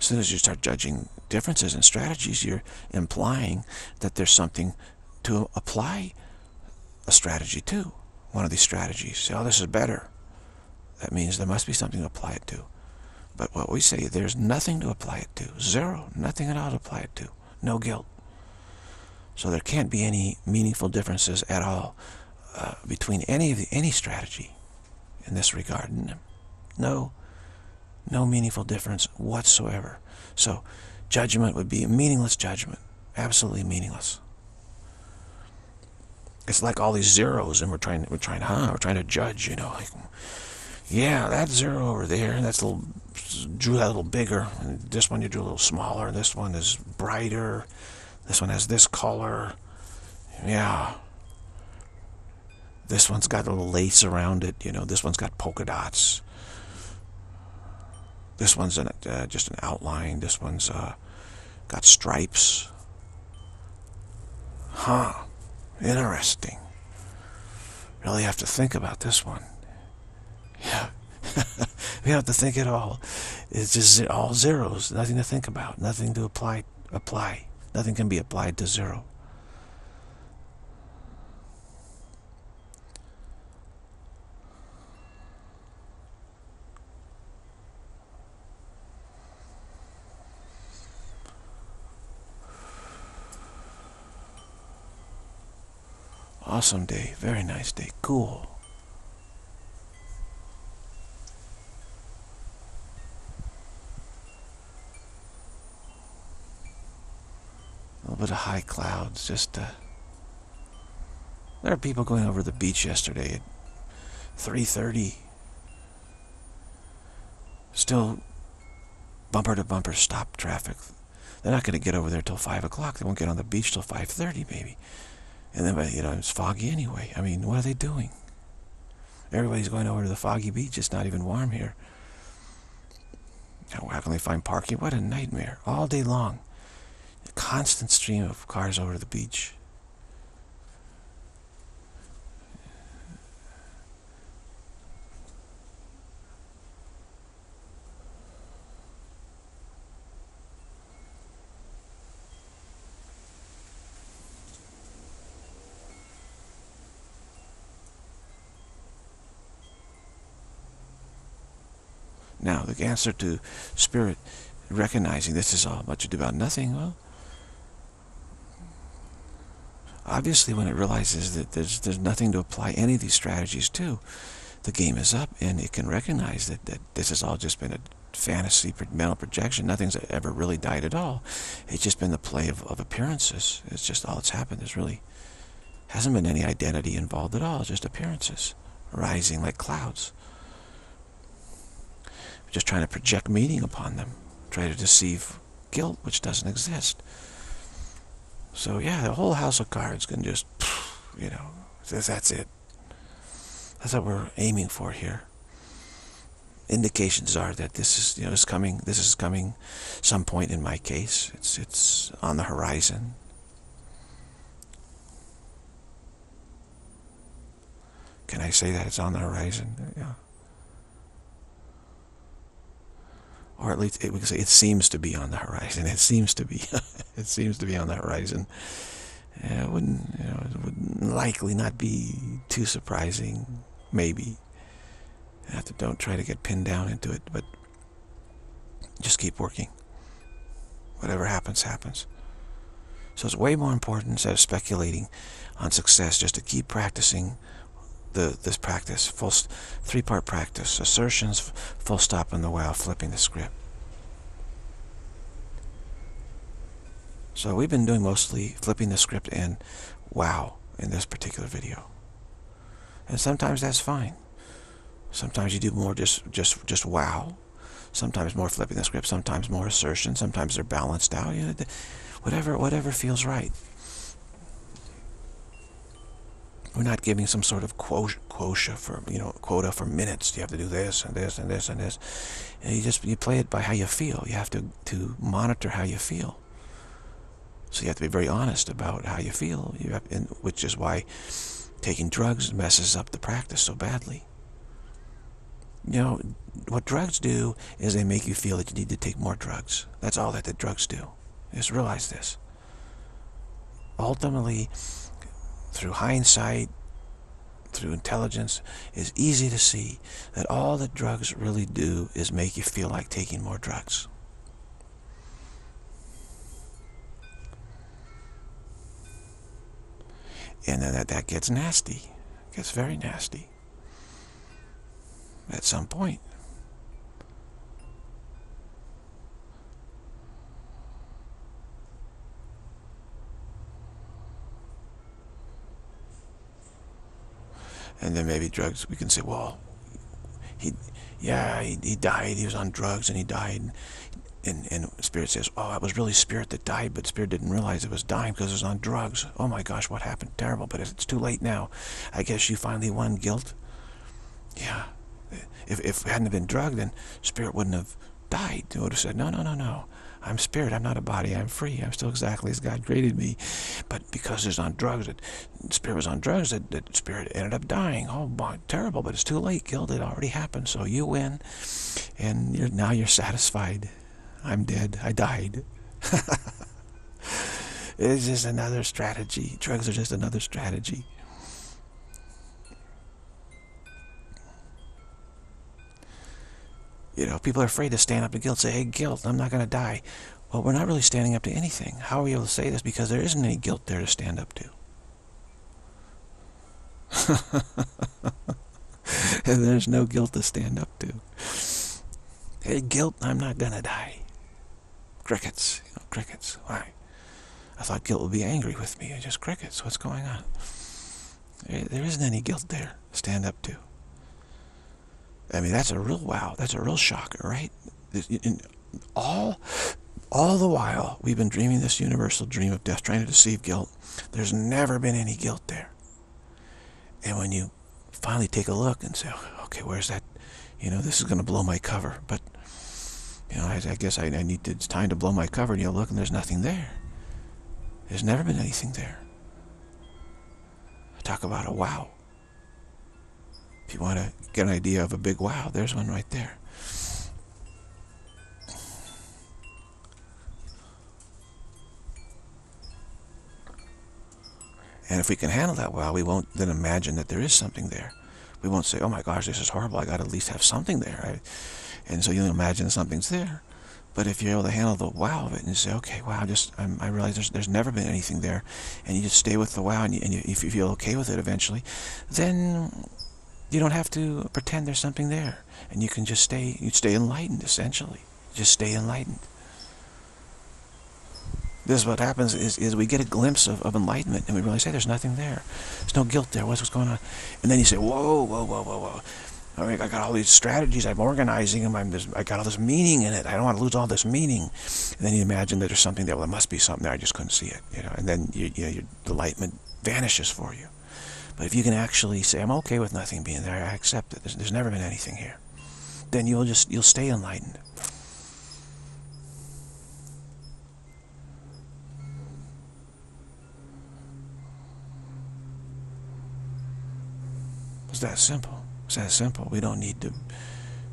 As soon as you start judging differences in strategies, you're implying that there's something to apply a strategy to. One of these strategies. Say, oh, this is better. That means there must be something to apply it to. But what we say, there's nothing to apply it to. Zero. Nothing at all to apply it to. No guilt. So there can't be any meaningful differences at all uh, between any of the, any strategy in this regard. No, no meaningful difference whatsoever. So judgment would be a meaningless judgment. Absolutely meaningless. It's like all these zeros, and we're trying, we're trying, huh? We're trying to judge, you know, like. Yeah, that zero over there, that's a little, drew that a little bigger. And this one you drew a little smaller. This one is brighter. This one has this color. Yeah. This one's got a little lace around it. You know, this one's got polka dots. This one's an, uh, just an outline. This one's uh, got stripes. Huh. Interesting. Really have to think about this one. Yeah, we don't have to think at all. It's just all zeros. Nothing to think about. Nothing to apply. Apply. Nothing can be applied to zero. Awesome day. Very nice day. Cool. A little bit of high clouds. Just uh, there are people going over the beach yesterday at three thirty. Still bumper to bumper stop traffic. They're not going to get over there till five o'clock. They won't get on the beach till five thirty maybe. And then, you know, it's foggy anyway. I mean, what are they doing? Everybody's going over to the foggy beach. It's not even warm here. How can they find parking? What a nightmare all day long. The constant stream of cars over to the beach. Now, the answer to spirit, recognizing this is all much ado about nothing, well, obviously when it realizes that there's, there's nothing to apply any of these strategies to, the game is up, and it can recognize that, that this has all just been a fantasy, mental projection. Nothing's ever really died at all. It's just been the play of, of appearances. It's just all that's happened. There's really hasn't been any identity involved at all, just appearances rising like clouds. Just trying to project meaning upon them, try to deceive guilt, which doesn't exist. So yeah, the whole house of cards can just, you know, that's it. That's what we're aiming for here. Indications are that this is, you know, this coming. This is coming, some point in my case. It's it's on the horizon. Can I say that it's on the horizon? Yeah. Or at least it, we can say it seems to be on the horizon. It seems to be. It seems to be on the horizon. Yeah, it wouldn't, you know, it would likely not be too surprising. Maybe. You have to, don't try to get pinned down into it, but just keep working. Whatever happens, happens. So it's way more important, instead of speculating on success, just to keep practicing. The, this practice, full three-part practice, assertions, full stop in the wow, flipping the script. So we've been doing mostly flipping the script and wow in this particular video. And sometimes that's fine. Sometimes you do more just, just, just wow. Sometimes more flipping the script, sometimes more assertion, sometimes they're balanced out. You know, whatever, whatever feels right. We're not giving some sort of quota, quota for, you know, quota for minutes. You have to do this and this and this and this. And you just you play it by how you feel. You have to to monitor how you feel. So you have to be very honest about how you feel. You have, and, which is why taking drugs messes up the practice so badly. You know what drugs do is they make you feel that you need to take more drugs. That's all that the drugs do. Just realize this. Ultimately, through hindsight, through intelligence, it's easy to see that all that drugs really do is make you feel like taking more drugs. And then that, that gets nasty. It gets very nasty at some point. And then maybe drugs, we can say, well, he, yeah, he, he died, he was on drugs and he died. And, and, and Spirit says, oh, it was really Spirit that died, but Spirit didn't realize it was dying because it was on drugs. Oh my gosh, what happened? Terrible, but it's too late now. I guess you finally won guilt. Yeah, if, if it hadn't been drugged, then Spirit wouldn't have died. It would have said, no, no, no, no. I'm spirit, I'm not a body, I'm free, I'm still exactly as God created me. But because it's on drugs, that Spirit was on drugs, that, that Spirit ended up dying. Oh, my, terrible, but it's too late, guilt, it already happened, so you win, and you're, now you're satisfied. I'm dead, I died. It's just another strategy. Drugs are just another strategy. You know, people are afraid to stand up to guilt, say, hey, guilt, I'm not going to die. Well, we're not really standing up to anything. How are we able to say this? Because there isn't any guilt there to stand up to. And there's no guilt to stand up to. Hey, guilt, I'm not going to die. Crickets, you know, crickets. Why? I thought guilt would be angry with me. It's just crickets. What's going on? There, there isn't any guilt there to stand up to. I mean, that's a real wow. That's a real shocker, right? In all, all the while, we've been dreaming this universal dream of death, trying to deceive guilt. There's never been any guilt there. And when you finally take a look and say, okay, where's that? You know, this is going to blow my cover. But, you know, I, I guess I, I need to, it's time to blow my cover. And you look, and there's nothing there. There's never been anything there. Talk about a wow. If you want to get an idea of a big wow, there's one right there. And if we can handle that well, we won't then imagine that there is something there. We won't say, oh my gosh, this is horrible, I got to at least have something there. I, and so you'll imagine something's there. But if you're able to handle the wow of it and you say, okay, wow, just, I'm, I realize there's, there's never been anything there, and you just stay with the wow, and, you, and you, if you feel okay with it eventually, then you don't have to pretend there's something there. And you can just stay, you stay enlightened, essentially. Just stay enlightened. This is what happens is, is we get a glimpse of, of enlightenment, and we realize, hey, there's nothing there. There's no guilt there. What's, what's going on? And then you say, whoa, whoa, whoa, whoa, whoa. I mean, I got all these strategies. I'm organizing them. I'm just, I got all this meaning in it. I don't want to lose all this meaning. And then you imagine that there's something there. Well, there must be something there. I just couldn't see it. You know. And then you, you know, your enlightenment vanishes for you. But if you can actually say, I'm okay with nothing being there. I accept it. There's, there's never been anything here. Then you'll just, you'll stay enlightened. It's that simple. It's that simple. We don't need to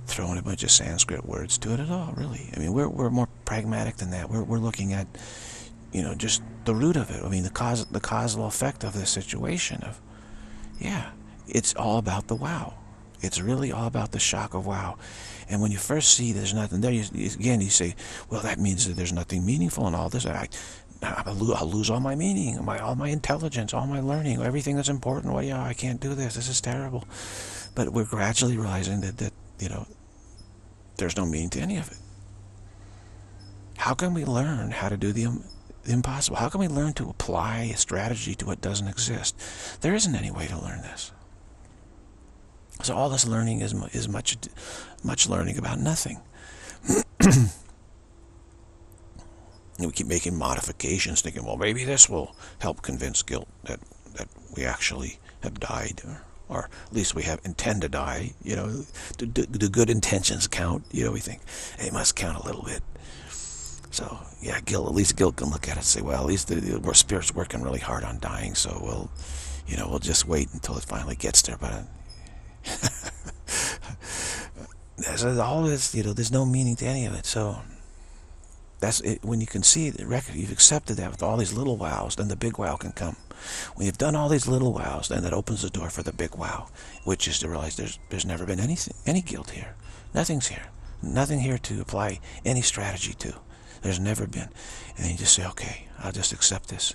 throw in a bunch of Sanskrit words to it at all, really. I mean, we're, we're more pragmatic than that. We're, we're looking at, you know, just the root of it. I mean, the cause, the causal effect of this situation of, yeah, it's all about the wow. It's really all about the shock of wow. And when you first see there's nothing there, you, again, you say, well, that means that there's nothing meaningful in all this. I, I'll lose all my meaning, my, all my intelligence, all my learning, everything that's important. Well, yeah, I can't do this. This is terrible. But we're gradually realizing that, that, you know, there's no meaning to any of it. How can we learn how to do the, um, the impossible? How can we learn to apply a strategy to what doesn't exist? There isn't any way to learn this. So all this learning is, is much, much learning about nothing. And we keep making modifications, thinking, well, maybe this will help convince guilt that, that we actually have died, or, or at least we have intend to die. You know, do, do, do good intentions count? You know, we think, hey, it must count a little bit. So, yeah, guilt, at least guilt can look at it and say, well, at least the, the, our spirit's working really hard on dying, so we'll, you know, we'll just wait until it finally gets there. But uh, so all this, you know, there's no meaning to any of it, so... That's it. When you can see the record, you've accepted that with all these little wows, then the big wow can come. When you've done all these little wows, then that opens the door for the big wow, which is to realize there's there's never been anything, any guilt here. Nothing's here. Nothing here to apply any strategy to. There's never been. And then you just say, okay, I'll just accept this.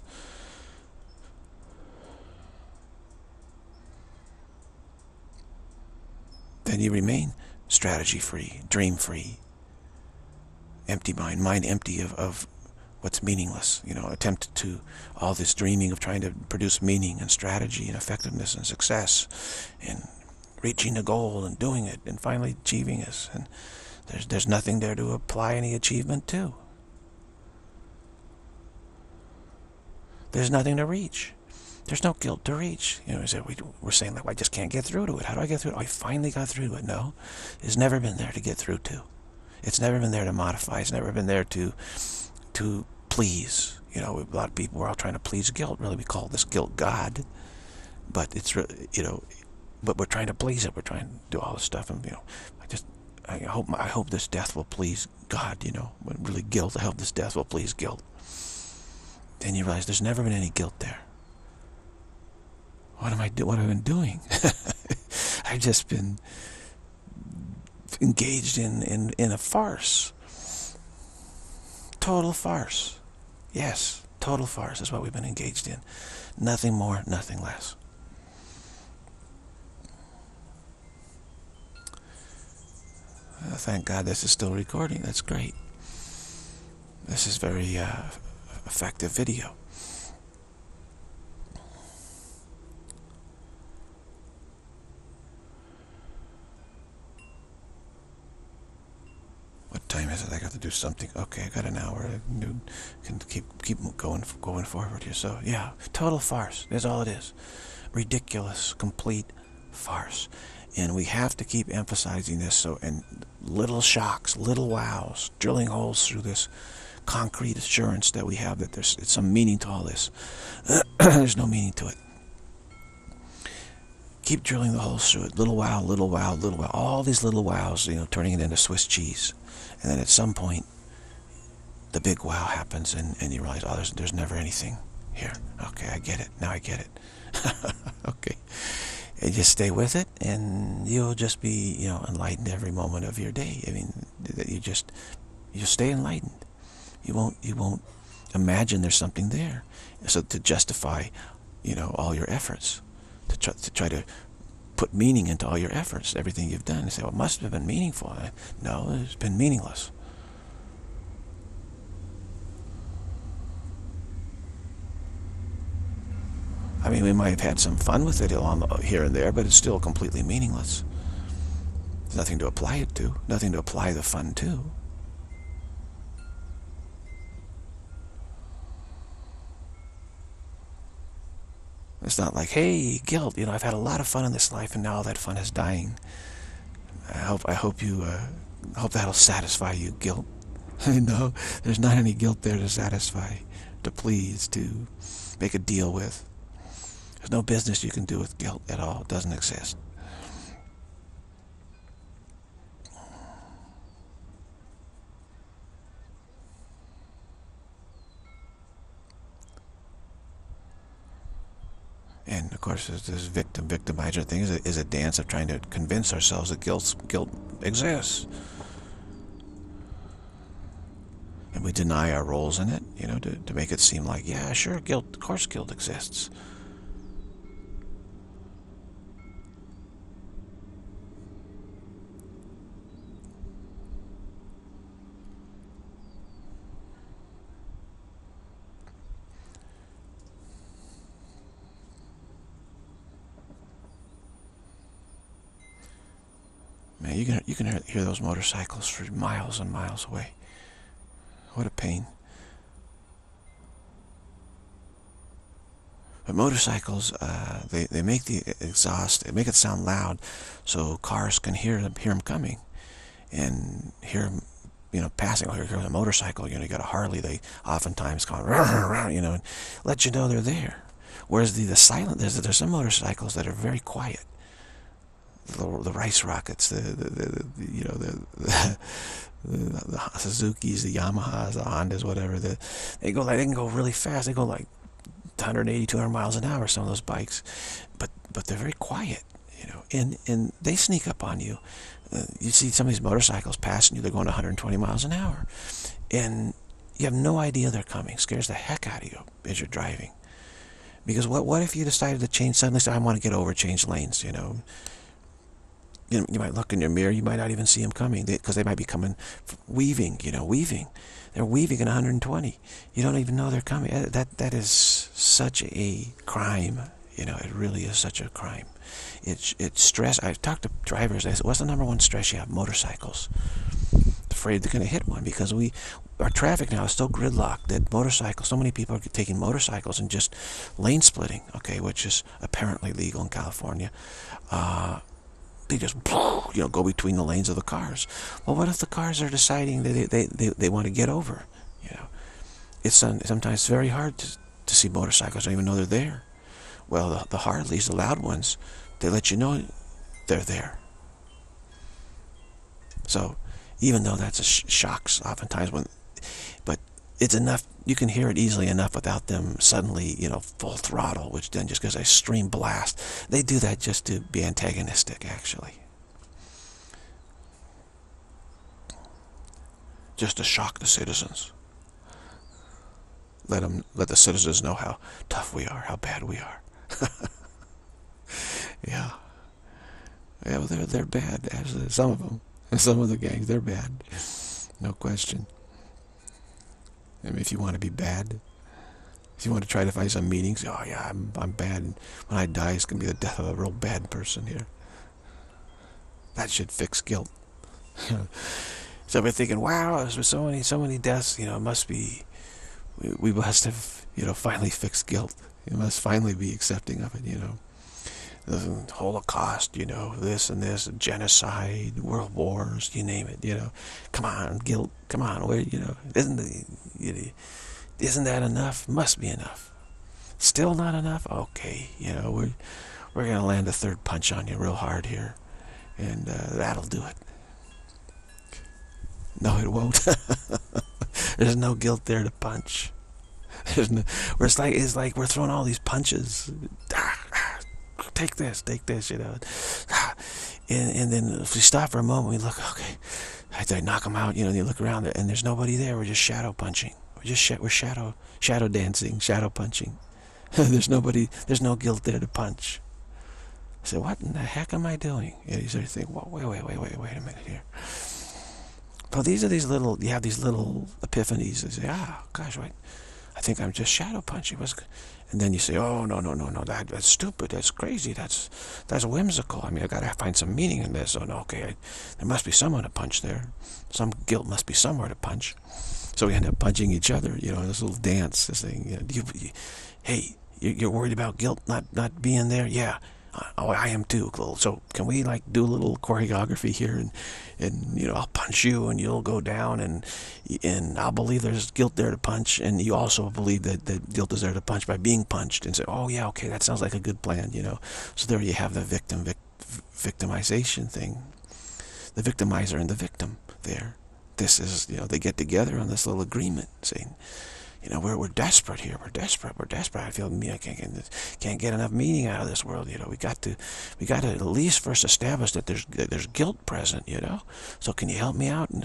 Then you remain strategy-free, dream-free. Empty mind, mind empty of, of what's meaningless, you know, attempt to all this dreaming of trying to produce meaning and strategy and effectiveness and success and reaching a goal and doing it and finally achieving it. And there's, there's nothing there to apply any achievement to. There's nothing to reach. There's no guilt to reach. You know, we're saying, like, well, I just can't get through to it. How do I get through it? Oh, I finally got through to it. No, it's never been there to get through to. It's never been there to modify. It's never been there to to please. You know, a lot of people were all trying to please guilt. Really, we call this guilt God, but it's, you know, but we're trying to please it. We're trying to do all this stuff, and you know, I just I hope I hope this death will please God. You know, when really guilt, I hope this death will please guilt. Then you realize there's never been any guilt there. What am I do? What have I been doing? I've just been engaged in, in, in a farce. Total farce. Yes, total farce is what we've been engaged in. Nothing more, nothing less. Well, thank God this is still recording. That's great. This is very uh, effective video. Time is it? I got to do something. Okay, I got an hour. I can keep keep going going forward here. So yeah, total farce is all it is. Ridiculous, complete farce. And we have to keep emphasizing this. So, and little shocks, little wows, drilling holes through this concrete assurance that we have that there's it's some meaning to all this. There's no meaning to it. Keep drilling the holes through it. Little wow, little wow, little wow. All these little wows, you know, turning it into Swiss cheese. And then at some point, the big wow happens, and, and you realize, oh, there's, there's never anything here. Okay, I get it. Now I get it. Okay. And just stay with it, and you'll just be, you know, enlightened every moment of your day. I mean, that you just, you'll stay enlightened. You won't, you won't imagine there's something there. So to justify, you know, all your efforts, to try to, try to put meaning into all your efforts, everything you've done, you say, well, it must have been meaningful. No, it's been meaningless. I mean, we might have had some fun with it here and there, but it's still completely meaningless. There's nothing to apply it to, nothing to apply the fun to. It's not like, hey, guilt, you know, I've had a lot of fun in this life, and now all that fun is dying. I hope, I hope you, uh, I hope that'll satisfy you, guilt. No, there's not any guilt there to satisfy, to please, to make a deal with. There's no business you can do with guilt at all. It doesn't exist. And of course, this victim victimizer thing is a, is a dance of trying to convince ourselves that guilt guilt exists, and we deny our roles in it, you know, to to make it seem like, yeah, sure, guilt, of course, guilt exists. You can, you can hear, hear those motorcycles for miles and miles away. What a pain. But motorcycles, uh, they, they make the exhaust, they make it sound loud so cars can hear them, hear them coming. And hear them, you know, passing. Oh, here goes a motorcycle. You know, you got a Harley, they oftentimes call, you know, and let you know they're there. Whereas the, the silent, there's, there's some motorcycles that are very quiet. The, the rice rockets, the, the, the, the you know the the, the the Suzukis, the Yamahas, the Hondas, whatever. The they go like they can go really fast. They go like one eighty, two hundred miles an hour. Some of those bikes, but but they're very quiet, you know. And and they sneak up on you. Uh, you see some of these motorcycles passing you. They're going one hundred twenty miles an hour, and you have no idea they're coming. It scares the heck out of you as you're driving, because what what if you decided to change suddenly? Say, I want to get over, change lanes, you know. You, know, you might look in your mirror, you might not even see them coming, because they, they might be coming, weaving, you know, weaving. They're weaving at one hundred twenty. You don't even know they're coming. That, that is such a crime, you know, it really is such a crime. It's it's stress. I've talked to drivers, I said, what's the number one stress you have? Motorcycles. Afraid they're going to hit one, because we, our traffic now is so gridlocked that motorcycles, so many people are taking motorcycles and just lane splitting, okay, which is apparently legal in California. Uh... They just, you know, go between the lanes of the cars. Well, what if the cars are deciding that they, they, they, they want to get over? You know, it's sometimes very hard to, to see motorcycles. I don't even know they're there. Well, the, the Harleys, the loud ones, they let you know they're there. So, even though that's a sh shocks oftentimes, when, but it's enough. You can hear it easily enough without them suddenly, you know, full throttle, which then just goes a stream blast. They do that just to be antagonistic, actually. Just to shock the citizens. Let them, let the citizens know how tough we are, how bad we are. Yeah. Yeah, well, they're, they're bad, absolutely. Some of them, some of the gangs, they're bad. No question. I mean, if you want to be bad, if you want to try to find some meaning, say, oh yeah, I'm, I'm bad, and when I die, it's going to be the death of a real bad person here. That should fix guilt. So we're thinking, wow, there's so many, so many deaths, you know, it must be, we, we must have, you know, finally fixed guilt. It must finally be accepting of it, you know. the Holocaust, you know, this and this, genocide, world wars, you name it, you know. Come on, guilt, come on, where, you know, isn't the, you know, isn't that enough? Must be enough. Still not enough? Okay, you know, we're, we're going to land a third punch on you real hard here, and uh, that'll do it. No, it won't. There's no guilt there to punch. There's no, it's like, it's like we're throwing all these punches. Ah, ah, take this, take this, you know. Ah, and, and then if we stop for a moment, we look, okay, I, I knock them out, you know, and you look around, and there's nobody there. We're just shadow punching. We're just sh we're shadow, shadow dancing, shadow punching. There's nobody, there's no guilt there to punch. I said, what in the heck am I doing? And you sort of think, well, wait, wait, wait, wait, wait a minute here. Well, these are these little, you have these little epiphanies. You say, ah, gosh, wait, I think I'm just shadow punching. And then you say, oh, no, no, no, no, that, that's stupid, that's crazy, that's that's whimsical. I mean, I got to find some meaning in this. Oh, no, okay, I, there must be someone to punch there. Some guilt must be somewhere to punch. So we end up punching each other, you know, this little dance, this thing. You know, you, you, hey, you're worried about guilt not, not being there? Yeah. Oh, I am too. So can we like do a little choreography here, and and you know, I'll punch you and you'll go down, and and I'll believe there's guilt there to punch, and you also believe that that guilt is there to punch by being punched, and say, oh yeah, okay, that sounds like a good plan, you know. So there you have the victim vic, victimization thing, the victimizer and the victim there. This is, you know, they get together on this little agreement saying, you know, we're, we're desperate here. We're desperate. We're desperate. I feel me. I can't get, can't get enough meaning out of this world. You know, we got to, we got to at least first establish that there's that there's guilt present. You know, so can you help me out? And,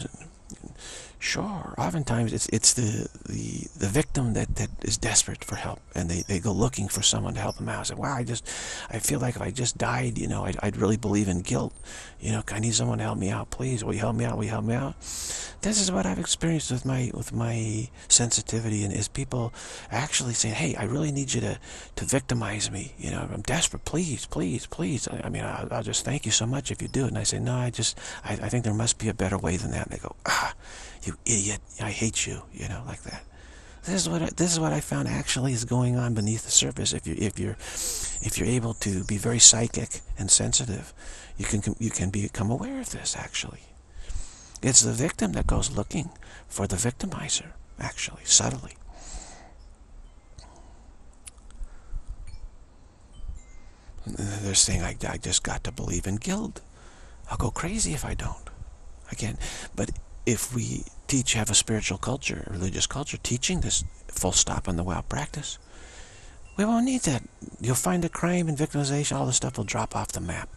and sure. Oftentimes it's it's the the the victim that that is desperate for help, and they they go looking for someone to help them out. I say, wow, I just I feel like if I just died, you know, I'd, I'd really believe in guilt. You know, I need someone to help me out, please. Will you help me out? Will you help me out? This is what I've experienced with my with my sensitivity, and is people actually saying, "Hey, I really need you to to victimize me. You know, I'm desperate. Please, please, please. I, I mean, I'll, I'll just thank you so much if you do it." And I say, "No, I just I, I think there must be a better way than that." And they go, "Ah, you idiot! I hate you." You know, like that. This is what I, this is what I found actually is going on beneath the surface. If you if you're if you're able to be very psychic and sensitive, you can you can become aware of this actually. It's the victim that goes looking for the victimizer, actually, subtly. They're saying, I, I just got to believe in guilt. I'll go crazy if I don't. Again, but if we teach, have a spiritual culture, a religious culture, teaching this full stop on the wow practice, we won't need that. You'll find the crime and victimization, all this stuff will drop off the map.